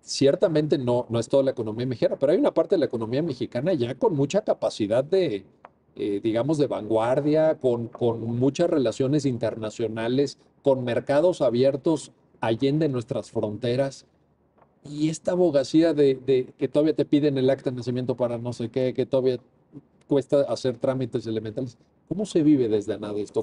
ciertamente no es toda la economía mexicana, pero hay una parte de la economía mexicana ya con mucha capacidad de, digamos, de vanguardia, con muchas relaciones internacionales, con mercados abiertos allende nuestras fronteras? Y esta abogacía de que todavía te piden el acta de nacimiento para no sé qué, que todavía cuesta hacer trámites elementales. ¿Cómo se vive desde ANADE esto?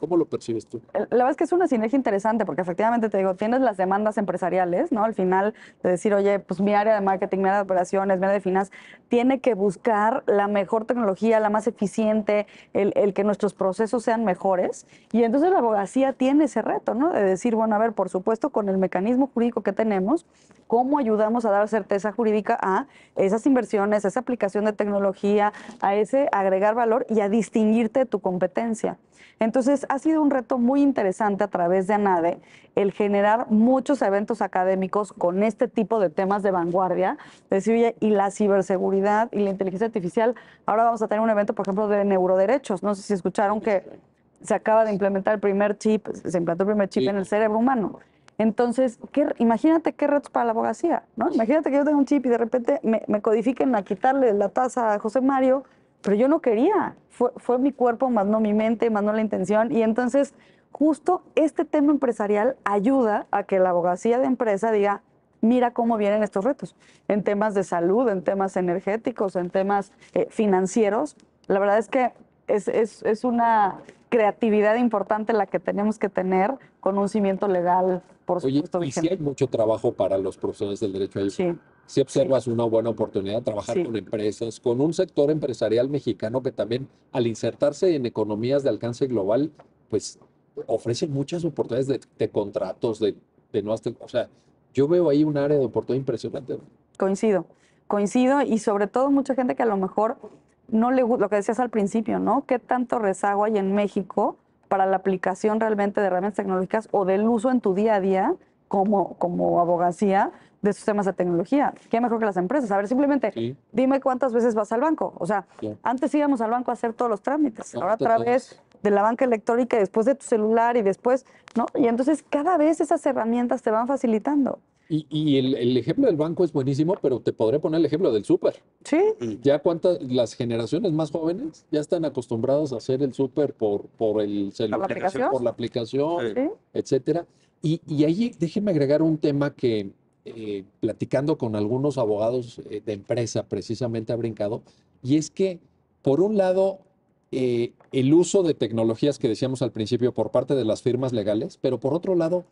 ¿Cómo lo percibes tú? La verdad es que es una sinergia interesante, porque efectivamente, te digo, tienes las demandas empresariales, ¿no? Al final, de decir, oye, pues mi área de marketing, mi área de operaciones, mi área de finanzas, tiene que buscar la mejor tecnología, la más eficiente, el que nuestros procesos sean mejores. Y entonces la abogacía tiene ese reto, ¿no? De decir, bueno, a ver, por supuesto, con el mecanismo jurídico que tenemos, ¿cómo ayudamos a dar certeza jurídica a esas inversiones, a esa aplicación de tecnología, a ese agregar valor y a distinguir de tu competencia? Entonces, ha sido un reto muy interesante a través de ANADE el generar muchos eventos académicos con este tipo de temas de vanguardia. Decir, oye, y la ciberseguridad y la inteligencia artificial. Ahora vamos a tener un evento, por ejemplo, de neuroderechos. No sé si escucharon que se acaba de implementar se implantó el primer chip en el cerebro humano. Entonces, imagínate qué retos para la abogacía, ¿no? Imagínate que yo tengo un chip y de repente me codifiquen a quitarle la taza a José Mario, pero yo no quería, fue mi cuerpo, más no mi mente, más no la intención. Y entonces justo este tema empresarial ayuda a que la abogacía de empresa diga, mira cómo vienen estos retos, en temas de salud, en temas energéticos, en temas financieros. La verdad es que es una creatividad importante la que tenemos que tener con un cimiento legal, por supuesto. Oye, y si hay mucho trabajo para los profesionales del derecho. Sí. Si observas una buena oportunidad de trabajar con empresas, con un sector empresarial mexicano que también, al insertarse en economías de alcance global, pues ofrece muchas oportunidades de contratos, de nuevas. O sea, yo veo ahí un área de oportunidad impresionante. Coincido, y sobre todo mucha gente que a lo mejor no le gusta, lo que decías al principio, ¿no? ¿Qué tanto rezago hay en México para la aplicación realmente de herramientas tecnológicas o del uso en tu día a día como abogacía de esos temas de tecnología? ¿Qué mejor que las empresas? A ver, simplemente, dime cuántas veces vas al banco. O sea, antes íbamos al banco a hacer todos los trámites. Ahora a través de la banca electrónica y después de tu celular y después, ¿no? Y entonces cada vez esas herramientas te van facilitando. Y el ejemplo del banco es buenísimo, pero te podré poner el ejemplo del súper. Sí. Ya las generaciones más jóvenes ya están acostumbradas a hacer el súper por el celular, por la aplicación, etcétera. Y ahí déjenme agregar un tema que platicando con algunos abogados de empresa precisamente ha brincado, y es que por un lado el uso de tecnologías que decíamos al principio por parte de las firmas legales, pero por otro lado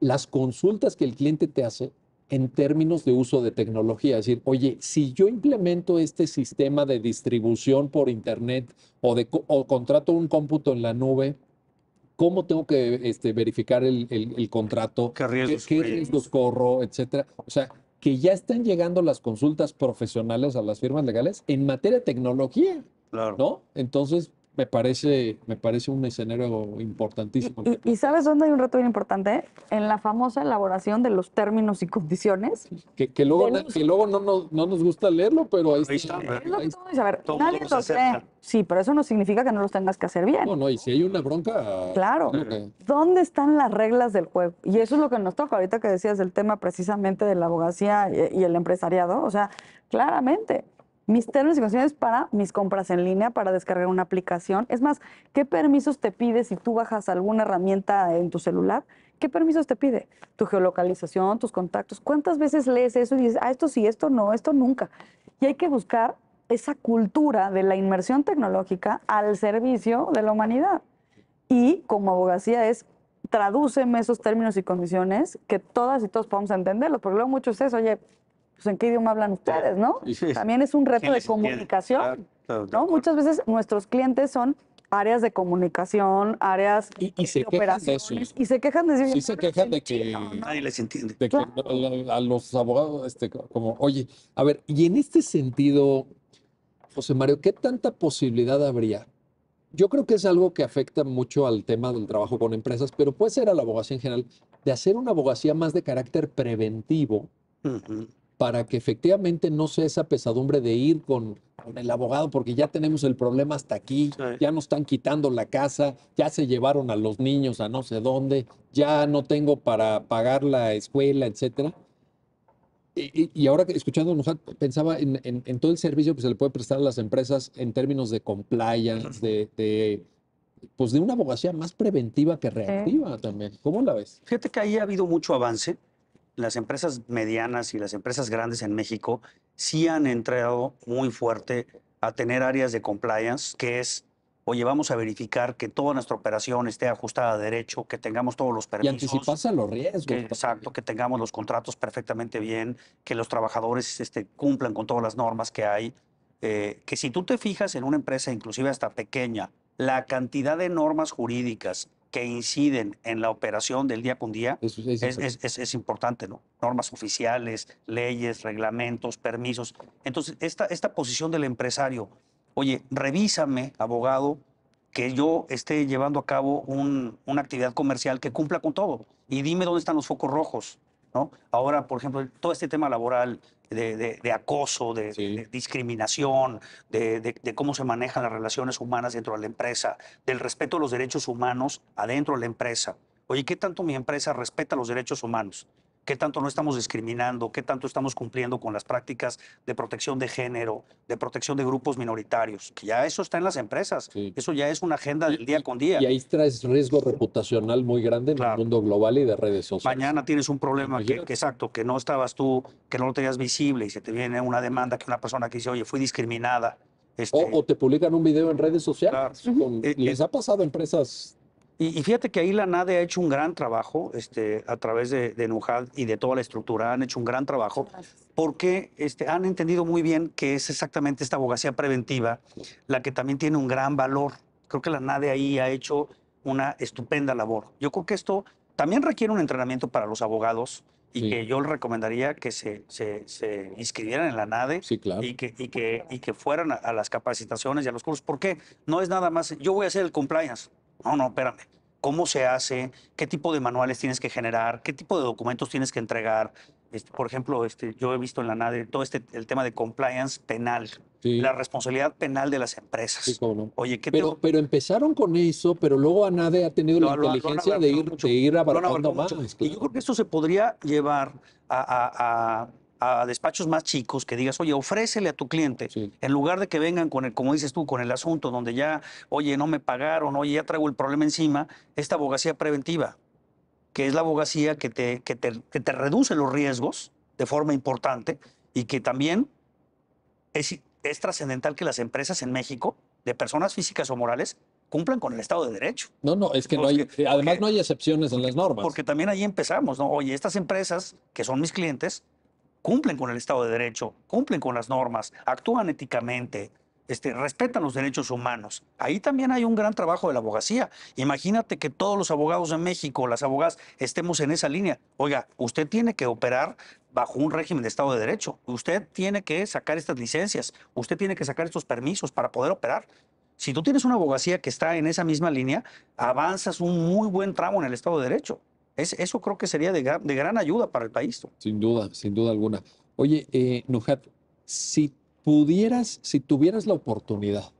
las consultas que el cliente te hace en términos de uso de tecnología. Es decir, oye, si yo implemento este sistema de distribución por internet o contrato un cómputo en la nube, ¿cómo tengo que verificar el contrato? ¿Qué riesgos corro? Etcétera. O sea, que ya están llegando las consultas profesionales a las firmas legales en materia de tecnología. Claro. ¿No? Entonces, Me parece un escenario importantísimo. ¿Y sabes dónde hay un reto bien importante? En la famosa elaboración de los términos y condiciones. Sí, que luego no nos gusta leerlo, pero ahí está. A ver, nadie lo lee. Sí, pero eso no significa que no los tengas que hacer bien. No, y si hay una bronca... Claro. Okay. ¿Dónde están las reglas del juego? Y eso es lo que nos toca ahorita que decías del tema precisamente de la abogacía y el empresariado. O sea, claramente... Mis términos y condiciones para mis compras en línea, para descargar una aplicación. Es más, ¿qué permisos te pide si tú bajas alguna herramienta en tu celular? ¿Qué permisos te pide? Tu geolocalización, tus contactos. ¿Cuántas veces lees eso y dices, ah, esto sí, esto no, esto nunca? Y hay que buscar esa cultura de la inmersión tecnológica al servicio de la humanidad. Y como abogacía es, tradúceme esos términos y condiciones que todas y todos podamos entenderlos, porque luego mucho es eso, oye, pues en qué idioma hablan ustedes, ¿no? Sí. También es un reto de comunicación, ¿no? Muchas veces nuestros clientes son áreas de comunicación, áreas de operaciones, y se quejan de eso. Sí, se quejan de que nadie les entiende. De que a los abogados, como, oye, a ver, y en este sentido, José Mario, ¿qué tanta posibilidad habría? Yo creo que es algo que afecta mucho al tema del trabajo con empresas, pero puede ser a la abogacía en general, de hacer una abogacía más de carácter preventivo, para que efectivamente no sea esa pesadumbre de ir con el abogado, porque ya tenemos el problema hasta aquí, ya nos están quitando la casa, ya se llevaron a los niños a no sé dónde, ya no tengo para pagar la escuela, etc. Y ahora, escuchando a Nuhad, pensaba en todo el servicio que se le puede prestar a las empresas en términos de compliance, de una abogacía más preventiva que reactiva también. ¿Cómo la ves? Fíjate que ahí ha habido mucho avance. Las empresas medianas y las empresas grandes en México sí han entrado muy fuerte a tener áreas de compliance, que es, oye, vamos a verificar que toda nuestra operación esté ajustada a derecho, que tengamos todos los permisos. Y anticiparse a los riesgos. Exacto, que tengamos los contratos perfectamente bien, que los trabajadores cumplan con todas las normas que hay. Que si tú te fijas en una empresa, inclusive hasta pequeña, la cantidad de normas jurídicas que inciden en la operación del día con día es importante, ¿no? Normas oficiales, leyes, reglamentos, permisos. Entonces, esta posición del empresario, oye, revísame, abogado, que yo esté llevando a cabo una actividad comercial que cumpla con todo y dime dónde están los focos rojos, ¿no? Ahora, por ejemplo, todo este tema laboral de acoso, de discriminación, de cómo se manejan las relaciones humanas dentro de la empresa, del respeto a los derechos humanos adentro de la empresa. Oye, ¿qué tanto mi empresa respeta los derechos humanos? ¿Qué tanto no estamos discriminando? ¿Qué tanto estamos cumpliendo con las prácticas de protección de género, de protección de grupos minoritarios? Que ya eso está en las empresas. Sí. Eso ya es una agenda del día con día. Y ahí traes riesgo reputacional muy grande en el mundo global y de redes sociales. Mañana tienes un problema que no estabas tú, que no lo tenías visible y se te viene una demanda que una persona que dice, oye, fui discriminada. O te publican un video en redes sociales. Claro. Les ha pasado a empresas... Y fíjate que ahí la ANADE ha hecho un gran trabajo a través de Nuhad y de toda la estructura. Han hecho un gran trabajo porque han entendido muy bien que es exactamente esta abogacía preventiva la que también tiene un gran valor. Creo que la ANADE ahí ha hecho una estupenda labor. Yo creo que esto también requiere un entrenamiento para los abogados y que yo les recomendaría que se inscribieran en la ANADE y que fueran a las capacitaciones y a los cursos. Porque no es nada más, yo voy a hacer el compliance. No, espérame. ¿Cómo se hace? ¿Qué tipo de manuales tienes que generar? ¿Qué tipo de documentos tienes que entregar? Por ejemplo, yo he visto en la ANADE todo el tema de compliance penal, la responsabilidad penal de las empresas. Sí, cómo no. Oye, pero empezaron con eso, pero luego ANADE ha tenido la inteligencia de ir abarcando más. Claro. Y yo creo que esto se podría llevar a despachos más chicos que digas, oye, ofrécele a tu cliente, en lugar de que vengan con el, como dices tú, con el asunto donde ya, oye, no me pagaron, oye, ya traigo el problema encima, esta abogacía preventiva, que es la abogacía que te reduce los riesgos de forma importante y que también es trascendental que las empresas en México, de personas físicas o morales, cumplan con el Estado de Derecho. No, es que además no hay excepciones en las normas. Porque también ahí empezamos, ¿no? Oye, estas empresas, que son mis clientes, cumplen con el Estado de Derecho, cumplen con las normas, actúan éticamente, respetan los derechos humanos. Ahí también hay un gran trabajo de la abogacía. Imagínate que todos los abogados de México, las abogadas, estemos en esa línea. Oiga, usted tiene que operar bajo un régimen de Estado de Derecho. Usted tiene que sacar estas licencias. Usted tiene que sacar estos permisos para poder operar. Si tú tienes una abogacía que está en esa misma línea, avanzas un muy buen tramo en el Estado de Derecho. Eso creo que sería de gran ayuda para el país. Sin duda alguna. Oye, Nuhad, si tuvieras la oportunidad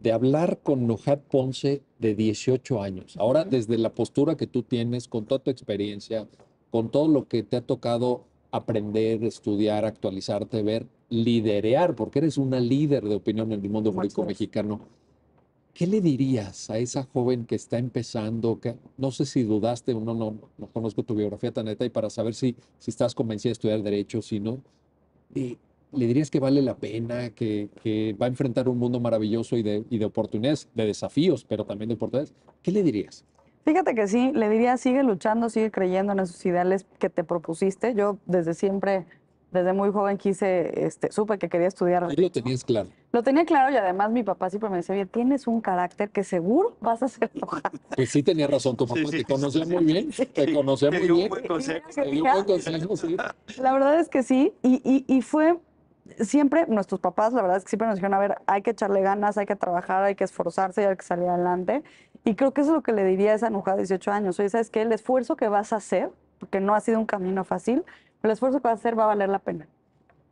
de hablar con Nuhad Ponce de 18 años, ahora desde la postura que tú tienes, con toda tu experiencia, con todo lo que te ha tocado aprender, estudiar, actualizarte, ver, liderear, porque eres una líder de opinión en el mundo jurídico mexicano. ¿Qué le dirías a esa joven que está empezando? Que no sé si dudaste, no conozco tu biografía tan neta, y para saber si estás convencida de estudiar Derecho, si no, ¿le dirías que vale la pena, que va a enfrentar un mundo maravilloso y de oportunidades, de desafíos, pero también de oportunidades? ¿Qué le dirías? Fíjate que sí, le diría, sigue luchando, sigue creyendo en esos ideales que te propusiste. Yo desde siempre, desde muy joven quise, supe que quería estudiar. ¿Y lo tenías claro? Lo tenía claro, y además mi papá siempre me decía, bien, tienes un carácter que seguro vas a ser enojado. Pues sí tenía razón, tu papá te conocía muy bien. Te dio un buen consejo. La verdad es que sí, y fue... Siempre nuestros papás, la verdad es que siempre nos dijeron, a ver, hay que echarle ganas, hay que trabajar, hay que esforzarse y hay que salir adelante. Y creo que eso es lo que le diría a esa Nuhad de 18 años. Oye, ¿sabes qué? El esfuerzo que vas a hacer, porque no ha sido un camino fácil, el esfuerzo que vas a hacer va a valer la pena.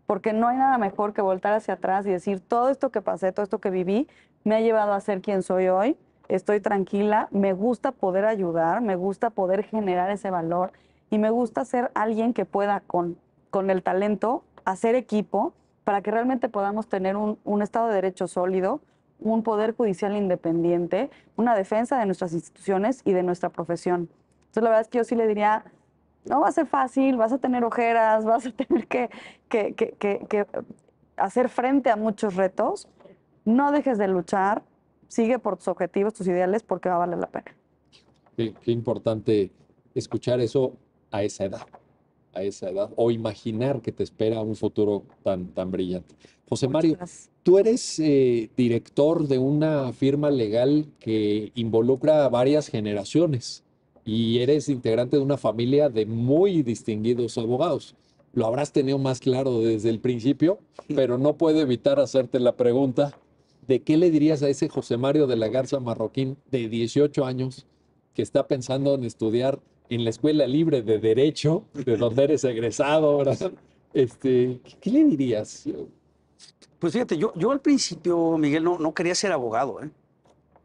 Porque no hay nada mejor que voltar hacia atrás y decir, todo esto que pasé, todo esto que viví, me ha llevado a ser quien soy hoy, estoy tranquila, me gusta poder ayudar, me gusta poder generar ese valor y me gusta ser alguien que pueda con el talento hacer equipo, para que realmente podamos tener un Estado de Derecho sólido, un Poder Judicial independiente, una defensa de nuestras instituciones y de nuestra profesión. Entonces, la verdad es que yo sí le diría, no va a ser fácil, vas a tener ojeras, vas a tener que hacer frente a muchos retos. No dejes de luchar, sigue por tus objetivos, tus ideales, porque va a valer la pena. Qué importante escuchar eso a esa edad. O imaginar que te espera un futuro tan brillante. José Mario, tú eres director de una firma legal que involucra a varias generaciones y eres integrante de una familia de muy distinguidos abogados. Lo habrás tenido más claro desde el principio, pero no puedo evitar hacerte la pregunta de qué le dirías a ese José Mario de la Garza Marroquín de 18 años que está pensando en estudiar en la Escuela Libre de Derecho, de donde eres egresado, ¿verdad? ¿Qué le dirías? Pues fíjate, yo al principio, Miguel, no quería ser abogado, ¿eh?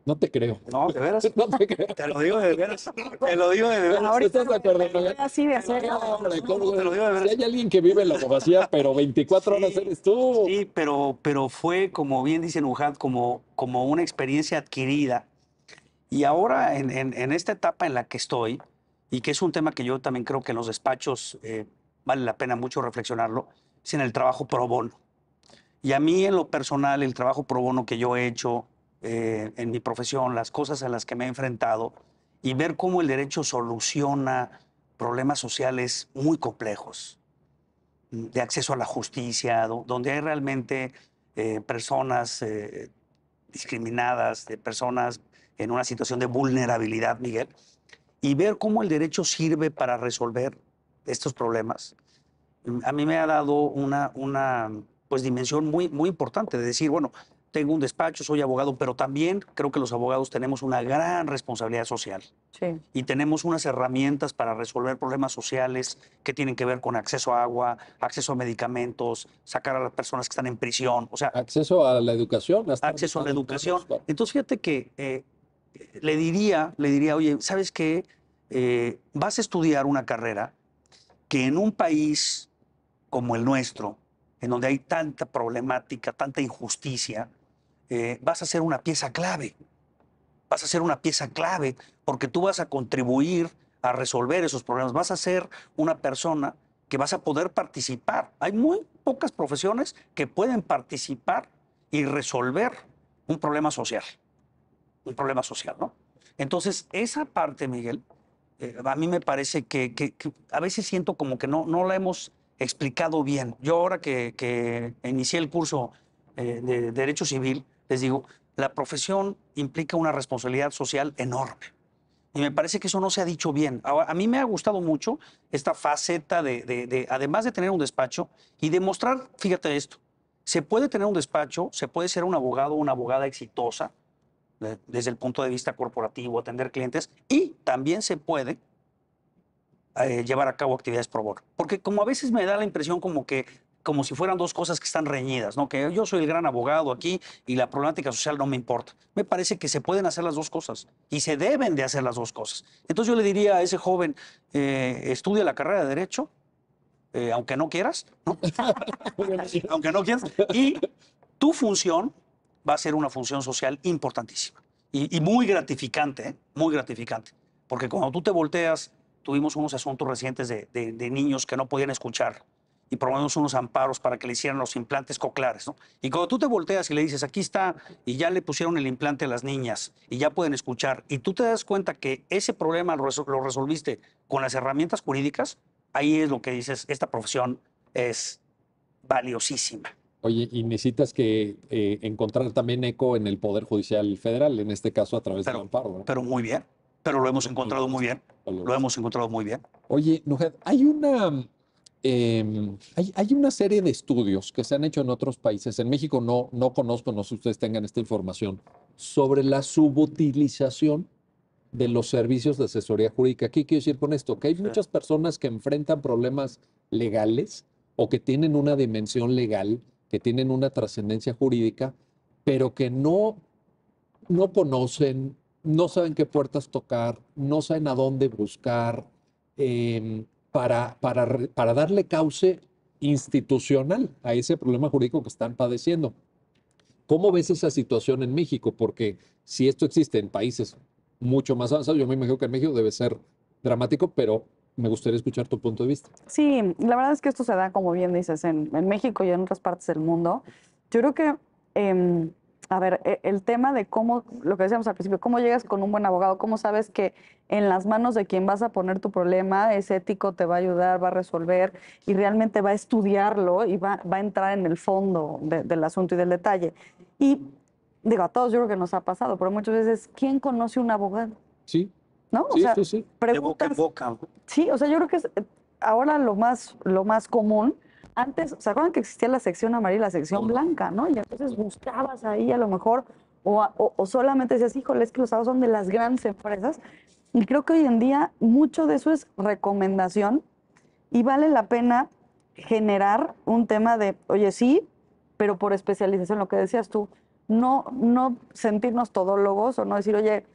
No te creo. No, de veras. No te creo. Te lo digo de veras. Te lo digo de veras. Ahorita ¿estás de acuerdo? Así de hacer. Te lo digo de veras. Si hay alguien que vive en la abogacía, pero 24 horas eres tú. Sí, pero fue, como bien dice Nuhad, como una experiencia adquirida. Y ahora, en esta etapa en la que estoy, y que es un tema que yo también creo que en los despachos vale la pena mucho reflexionarlo, es en el trabajo pro bono. Y a mí, en lo personal, el trabajo pro bono que yo he hecho en mi profesión, las cosas a las que me he enfrentado, y ver cómo el derecho soluciona problemas sociales muy complejos, de acceso a la justicia, donde hay realmente personas discriminadas, personas en una situación de vulnerabilidad, Miguel, y ver cómo el derecho sirve para resolver estos problemas. A mí me ha dado una pues, dimensión muy, muy importante de decir, bueno, tengo un despacho, soy abogado, pero también creo que los abogados tenemos una gran responsabilidad social. Sí. Y tenemos unas herramientas para resolver problemas sociales que tienen que ver con acceso a agua, acceso a medicamentos, sacar a las personas que están en prisión. O sea, acceso a la educación. Acceso a la educación. Entonces, fíjate que... Le diría, oye, ¿sabes qué? Vas a estudiar una carrera que en un país como el nuestro, en donde hay tanta problemática, tanta injusticia, vas a ser una pieza clave. Vas a ser una pieza clave porque tú vas a contribuir a resolver esos problemas. Vas a ser una persona que vas a poder participar. Hay muy pocas profesiones que pueden participar y resolver un problema social. ¿No? Entonces, esa parte, Miguel, a mí me parece que a veces siento como que no la hemos explicado bien. Yo ahora que inicié el curso de Derecho Civil, les digo, la profesión implica una responsabilidad social enorme. Y me parece que eso no se ha dicho bien. A mí me ha gustado mucho esta faceta de además de tener un despacho y demostrar, fíjate esto, se puede tener un despacho, se puede ser un abogado o una abogada exitosa, desde el punto de vista corporativo, atender clientes, y también se puede llevar a cabo actividades pro bono. Porque como a veces me da la impresión como si fueran dos cosas que están reñidas, ¿no? Que yo soy el gran abogado aquí y la problemática social no me importa. Me parece que se pueden hacer las dos cosas y se deben de hacer las dos cosas. Entonces yo le diría a ese joven, estudia la carrera de Derecho, aunque no quieras, ¿no? Aunque no quieras, y tu función va a ser una función social importantísima y muy gratificante, ¿eh? Muy gratificante. Porque cuando tú te volteas, tuvimos unos asuntos recientes de niños que no podían escuchar, y promovemos unos amparos para que le hicieran los implantes cocleares, ¿no? Y cuando tú te volteas y le dices, aquí está, y ya le pusieron el implante a las niñas, y ya pueden escuchar, y tú te das cuenta que ese problema lo resolviste con las herramientas jurídicas, ahí es lo que dices, esta profesión es valiosísima. Oye, y necesitas que encontrar también eco en el Poder Judicial Federal, en este caso a través del amparo, ¿no? Pero muy bien, pero lo hemos encontrado muy bien, lo hemos encontrado muy bien. Oye, Nuhad, hay una serie de estudios que se han hecho en otros países, en México no conozco, no sé si ustedes tengan esta información, sobre la subutilización de los servicios de asesoría jurídica. ¿Qué quiero decir con esto? Que hay muchas personas que enfrentan problemas legales o que tienen una dimensión legal, que tienen una trascendencia jurídica, pero que no conocen, no saben qué puertas tocar, no saben a dónde buscar, para darle cauce institucional a ese problema jurídico que están padeciendo. ¿Cómo ves esa situación en México? Porque si esto existe en países mucho más avanzados, yo me imagino que en México debe ser dramático, pero me gustaría escuchar tu punto de vista. Sí, la verdad es que esto se da, como bien dices, en México y en otras partes del mundo. Yo creo que, a ver, el tema de cómo, lo que decíamos al principio, cómo llegas con un buen abogado, cómo sabes que en las manos de quien vas a poner tu problema es ético, te va a ayudar, va a resolver y realmente va a estudiarlo y va a entrar en el fondo del asunto y del detalle. Y digo, a todos yo creo que nos ha pasado, pero muchas veces, ¿quién conoce un abogado? Sí. ¿No? Sí, o sea, sí. Preguntas, de boca en boca. Sí, o sea, yo creo que es ahora lo más común. Antes, ¿se acuerdan que existía la sección amarilla y la sección blanca, no? Y entonces buscabas ahí a lo mejor, o solamente decías, híjole, es que los abogados son de las grandes empresas. Y creo que hoy en día mucho de eso es recomendación y vale la pena generar un tema de, oye, sí, pero por especialización, lo que decías tú, no sentirnos todólogos o no decir, oye,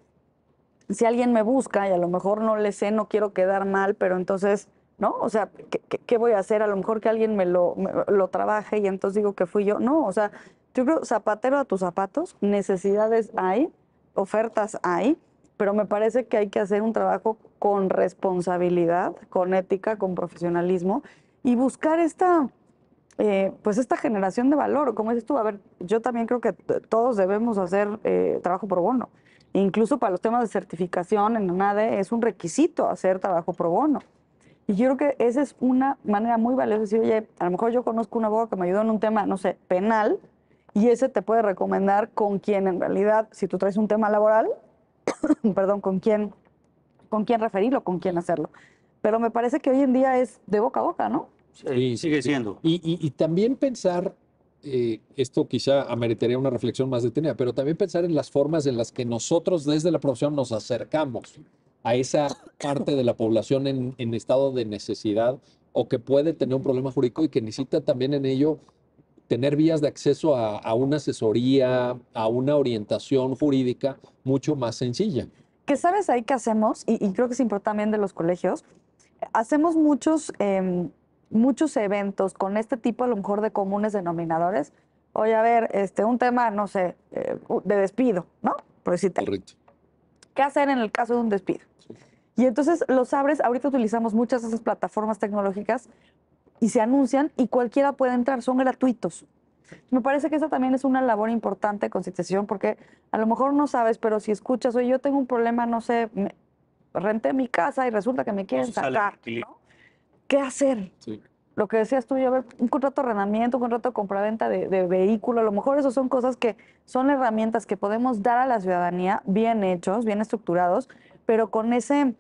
si alguien me busca y a lo mejor no le sé, no quiero quedar mal, pero entonces... ¿no? O sea, ¿qué voy a hacer? A lo mejor que alguien me lo trabaje y entonces digo que fui yo. No, o sea, yo creo, zapatero a tus zapatos, necesidades hay, ofertas hay, pero me parece que hay que hacer un trabajo con responsabilidad, con ética, con profesionalismo y buscar esta generación de valor. Como dices tú, a ver, yo también creo que todos debemos hacer trabajo pro bono. Incluso para los temas de certificación en ANADE es un requisito hacer trabajo pro bono. Y yo creo que esa es una manera muy valiosa de decir, oye, a lo mejor yo conozco un abogado que me ayudó en un tema, no sé, penal, y ese te puede recomendar con quien en realidad, si tú traes un tema laboral, perdón, con quién referirlo, con quién hacerlo. Pero me parece que hoy en día es de boca a boca, ¿no? Sí, sigue siendo. Y también pensar, esto quizá ameritaría una reflexión más detenida, pero también pensar en las formas en las que nosotros desde la profesión nos acercamos a esa parte de la población en estado de necesidad o que puede tener un problema jurídico y que necesita también en ello tener vías de acceso a una asesoría, a una orientación jurídica mucho más sencilla. ¿Qué sabes ahí que hacemos? Y creo que es importante también de los colegios. Hacemos muchos eventos con este tipo a lo mejor de comunes denominadores. Oye, a ver, un tema, no sé, de despido, ¿no? Por decirte. Correcto. ¿Qué hacer en el caso de un despido? Y entonces los abres, ahorita utilizamos muchas de esas plataformas tecnológicas y se anuncian y cualquiera puede entrar, son gratuitos. Me parece que esa también es una labor importante de concienciación porque a lo mejor no sabes, pero si escuchas, oye, yo tengo un problema, no sé, renté mi casa y resulta que me quieren sacar, ¿no? ¿Qué hacer? Sí. Lo que decías tú, a ver, un contrato de arrendamiento, un contrato de compraventa de vehículo, a lo mejor eso son cosas que son herramientas que podemos dar a la ciudadanía bien hechos, bien estructurados, pero con ese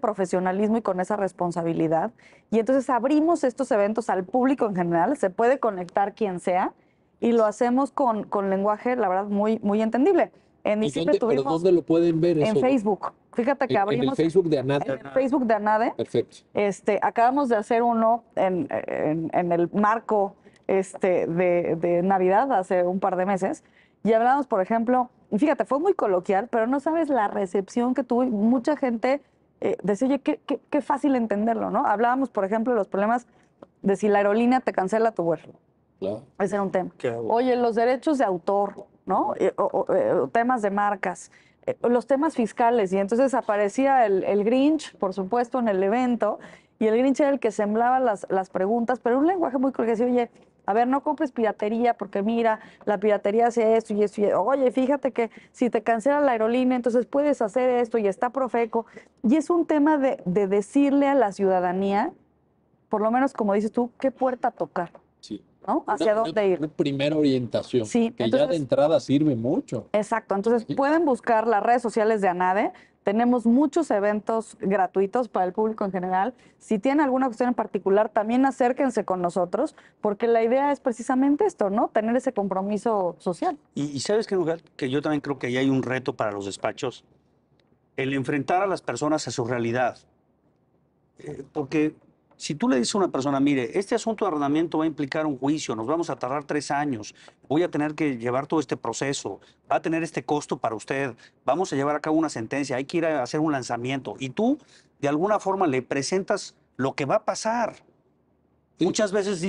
profesionalismo y con esa responsabilidad. Y entonces abrimos estos eventos al público en general, se puede conectar quien sea y lo hacemos con lenguaje, la verdad, muy, muy entendible. En diciembre tuvimos... ¿Pero dónde lo pueden ver eso? En Facebook. Fíjate que abrimos... ¿En el Facebook de ANADE? En el Facebook de ANADE. Perfecto. Acabamos de hacer uno en el marco de Navidad, hace un par de meses, y hablamos, por ejemplo... Y fíjate, fue muy coloquial, pero no sabes la recepción que tuvo. Mucha gente decía, oye, qué fácil entenderlo, ¿no? Hablábamos, por ejemplo, de los problemas de si la aerolínea te cancela tu vuelo. Claro. Ese era un tema. Oye, los derechos de autor, ¿no? O temas de marcas, los temas fiscales. Y entonces aparecía el Grinch, por supuesto, en el evento, y el Grinch era el que semblaba las preguntas, pero un lenguaje muy coloquial. Decía, oye, a ver, no compres piratería porque mira, la piratería hace esto y esto. Oye, fíjate que si te cancela la aerolínea, entonces puedes hacer esto y está Profeco. Y es un tema de decirle a la ciudadanía, por lo menos como dices tú, qué puerta tocar. Sí. ¿No? ¿Hacia dónde ir? Una primera orientación, sí, que entonces, ya de entrada sirve mucho. Exacto. Entonces pueden buscar las redes sociales de ANADE. Tenemos muchos eventos gratuitos para el público en general. Si tienen alguna cuestión en particular, también acérquense con nosotros, porque la idea es precisamente esto, ¿no? Tener ese compromiso social. Y ¿sabes qué, Nuhad? Que yo también creo que ahí hay un reto para los despachos, el enfrentar a las personas a su realidad. Porque si tú le dices a una persona, mire, este asunto de arrendamiento va a implicar un juicio, nos vamos a tardar 3 años, voy a tener que llevar todo este proceso, va a tener este costo para usted, vamos a llevar a cabo una sentencia, hay que ir a hacer un lanzamiento. Y tú, de alguna forma, le presentas lo que va a pasar. Sí. Muchas veces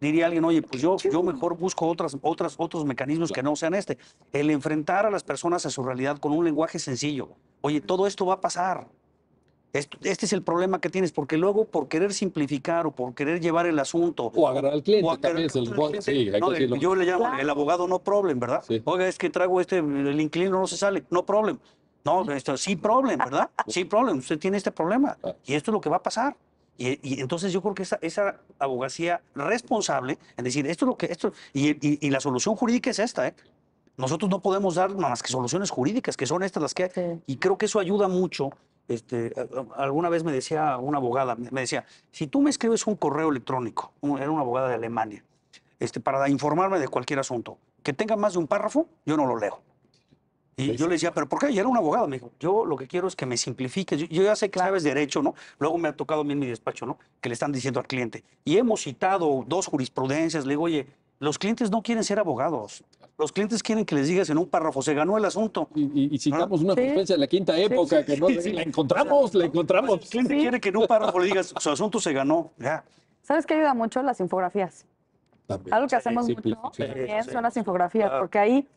diría alguien, oye, pues yo mejor busco otros mecanismos que no sean este. El enfrentar a las personas a su realidad con un lenguaje sencillo. Oye, todo esto va a pasar. Este es el problema que tienes, porque luego por querer simplificar o por querer llevar el asunto... O agarrar al cliente, yo le llamo el abogado no problem, ¿verdad? Sí. Oiga, es que traigo el inquilino no se sale, no problem. No, sí problem, ¿verdad? Sí problem, usted tiene este problema y esto es lo que va a pasar. Y entonces yo creo que esa abogacía responsable, en decir, y la solución jurídica es esta, ¿eh? Nosotros no podemos dar más que soluciones jurídicas, que son estas las que hay. Sí. Y creo que eso ayuda mucho. Alguna vez me decía una abogada, si tú me escribes un correo electrónico, era una abogada de Alemania, para informarme de cualquier asunto, que tenga más de un párrafo, yo no lo leo. Y yo le decía, ¿pero por qué? Y era un abogado, me dijo, yo lo que quiero es que me simplifiques. Yo ya sé que sabes derecho, ¿no? Luego me ha tocado a mí en mi despacho, ¿no? Que le están diciendo al cliente. Y hemos citado 2 jurisprudencias, le digo, oye, los clientes no quieren ser abogados. Los clientes quieren que les digas en un párrafo, se ganó el asunto. Y citamos una sentencia de la quinta época, que no la encontramos. Pues el cliente quiere que en un párrafo le digas, su asunto se ganó. Ya. ¿Sabes qué ayuda mucho? Las infografías. También. Algo que hacemos mucho son las infografías, porque ahí,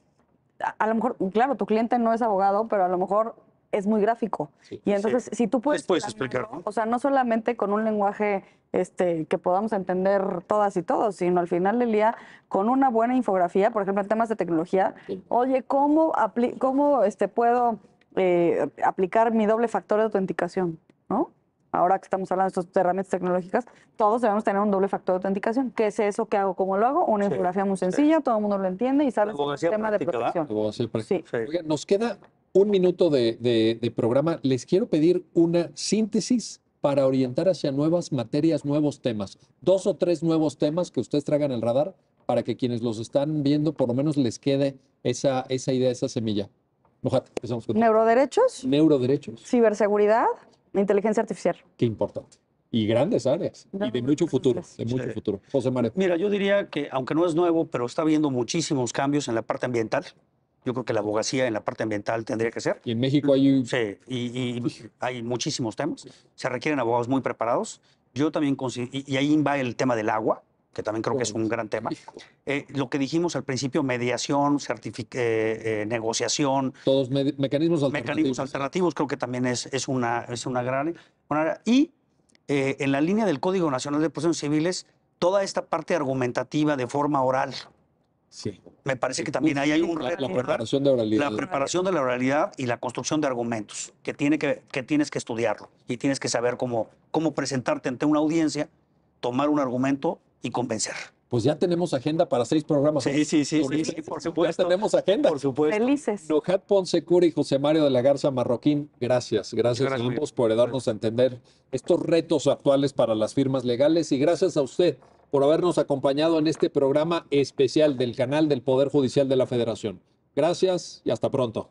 a lo mejor, claro, tu cliente no es abogado, pero a lo mejor es muy gráfico. Sí, y entonces, si tú puedes explicar, ¿no? O sea, no solamente con un lenguaje que podamos entender todas y todos, sino al final del día con una buena infografía, por ejemplo, en temas de tecnología. Sí. Oye, ¿cómo puedo aplicar mi doble factor de autenticación? ¿No? Ahora que estamos hablando de estas herramientas tecnológicas, todos debemos tener un doble factor de autenticación. ¿Qué es eso? ¿Qué hago? ¿Cómo lo hago? Una infografía muy sencilla, todo el mundo lo entiende y sabe el tema de protección. Sí. Oiga, nos queda un minuto de programa. Les quiero pedir una síntesis para orientar hacia nuevas materias, nuevos temas. 2 o 3 nuevos temas que ustedes traigan al radar para que quienes los están viendo por lo menos les quede esa idea, esa semilla. Nuhad, empezamos con... Neuroderechos. Neuroderechos. Ciberseguridad. Inteligencia artificial. Qué importante. Y grandes áreas. Y de mucho futuro. De mucho futuro. José Mario. Mira, yo diría que, aunque no es nuevo, pero está habiendo muchísimos cambios en la parte ambiental. Yo creo que la abogacía en la parte ambiental tendría que ser. Y en México hay... Sí, y hay muchísimos temas. Se requieren abogados muy preparados. Yo también considero... Y ahí va el tema del agua, que también creo que es un gran tema. Lo que dijimos al principio, mediación, negociación. Todos mecanismos alternativos. Mecanismos alternativos creo que también es una gran... Y en la línea del Código Nacional de Procedimientos Civiles, toda esta parte argumentativa de forma oral. Sí. Me parece que también ahí hay un reto, ¿verdad? Preparación de oralidad. La preparación de la oralidad y la construcción de argumentos, que tienes que estudiarlo y tienes que saber cómo presentarte ante una audiencia, tomar un argumento y convencer. Pues ya tenemos agenda para 6 programas. Sí, por supuesto. Ya tenemos agenda. Por supuesto. Felices. Nuhad Ponce Kuri y José Mario de la Garza Marroquín, gracias. Gracias a ambos por darnos a entender estos retos actuales para las firmas legales y gracias a usted por habernos acompañado en este programa especial del Canal del Poder Judicial de la Federación. Gracias y hasta pronto.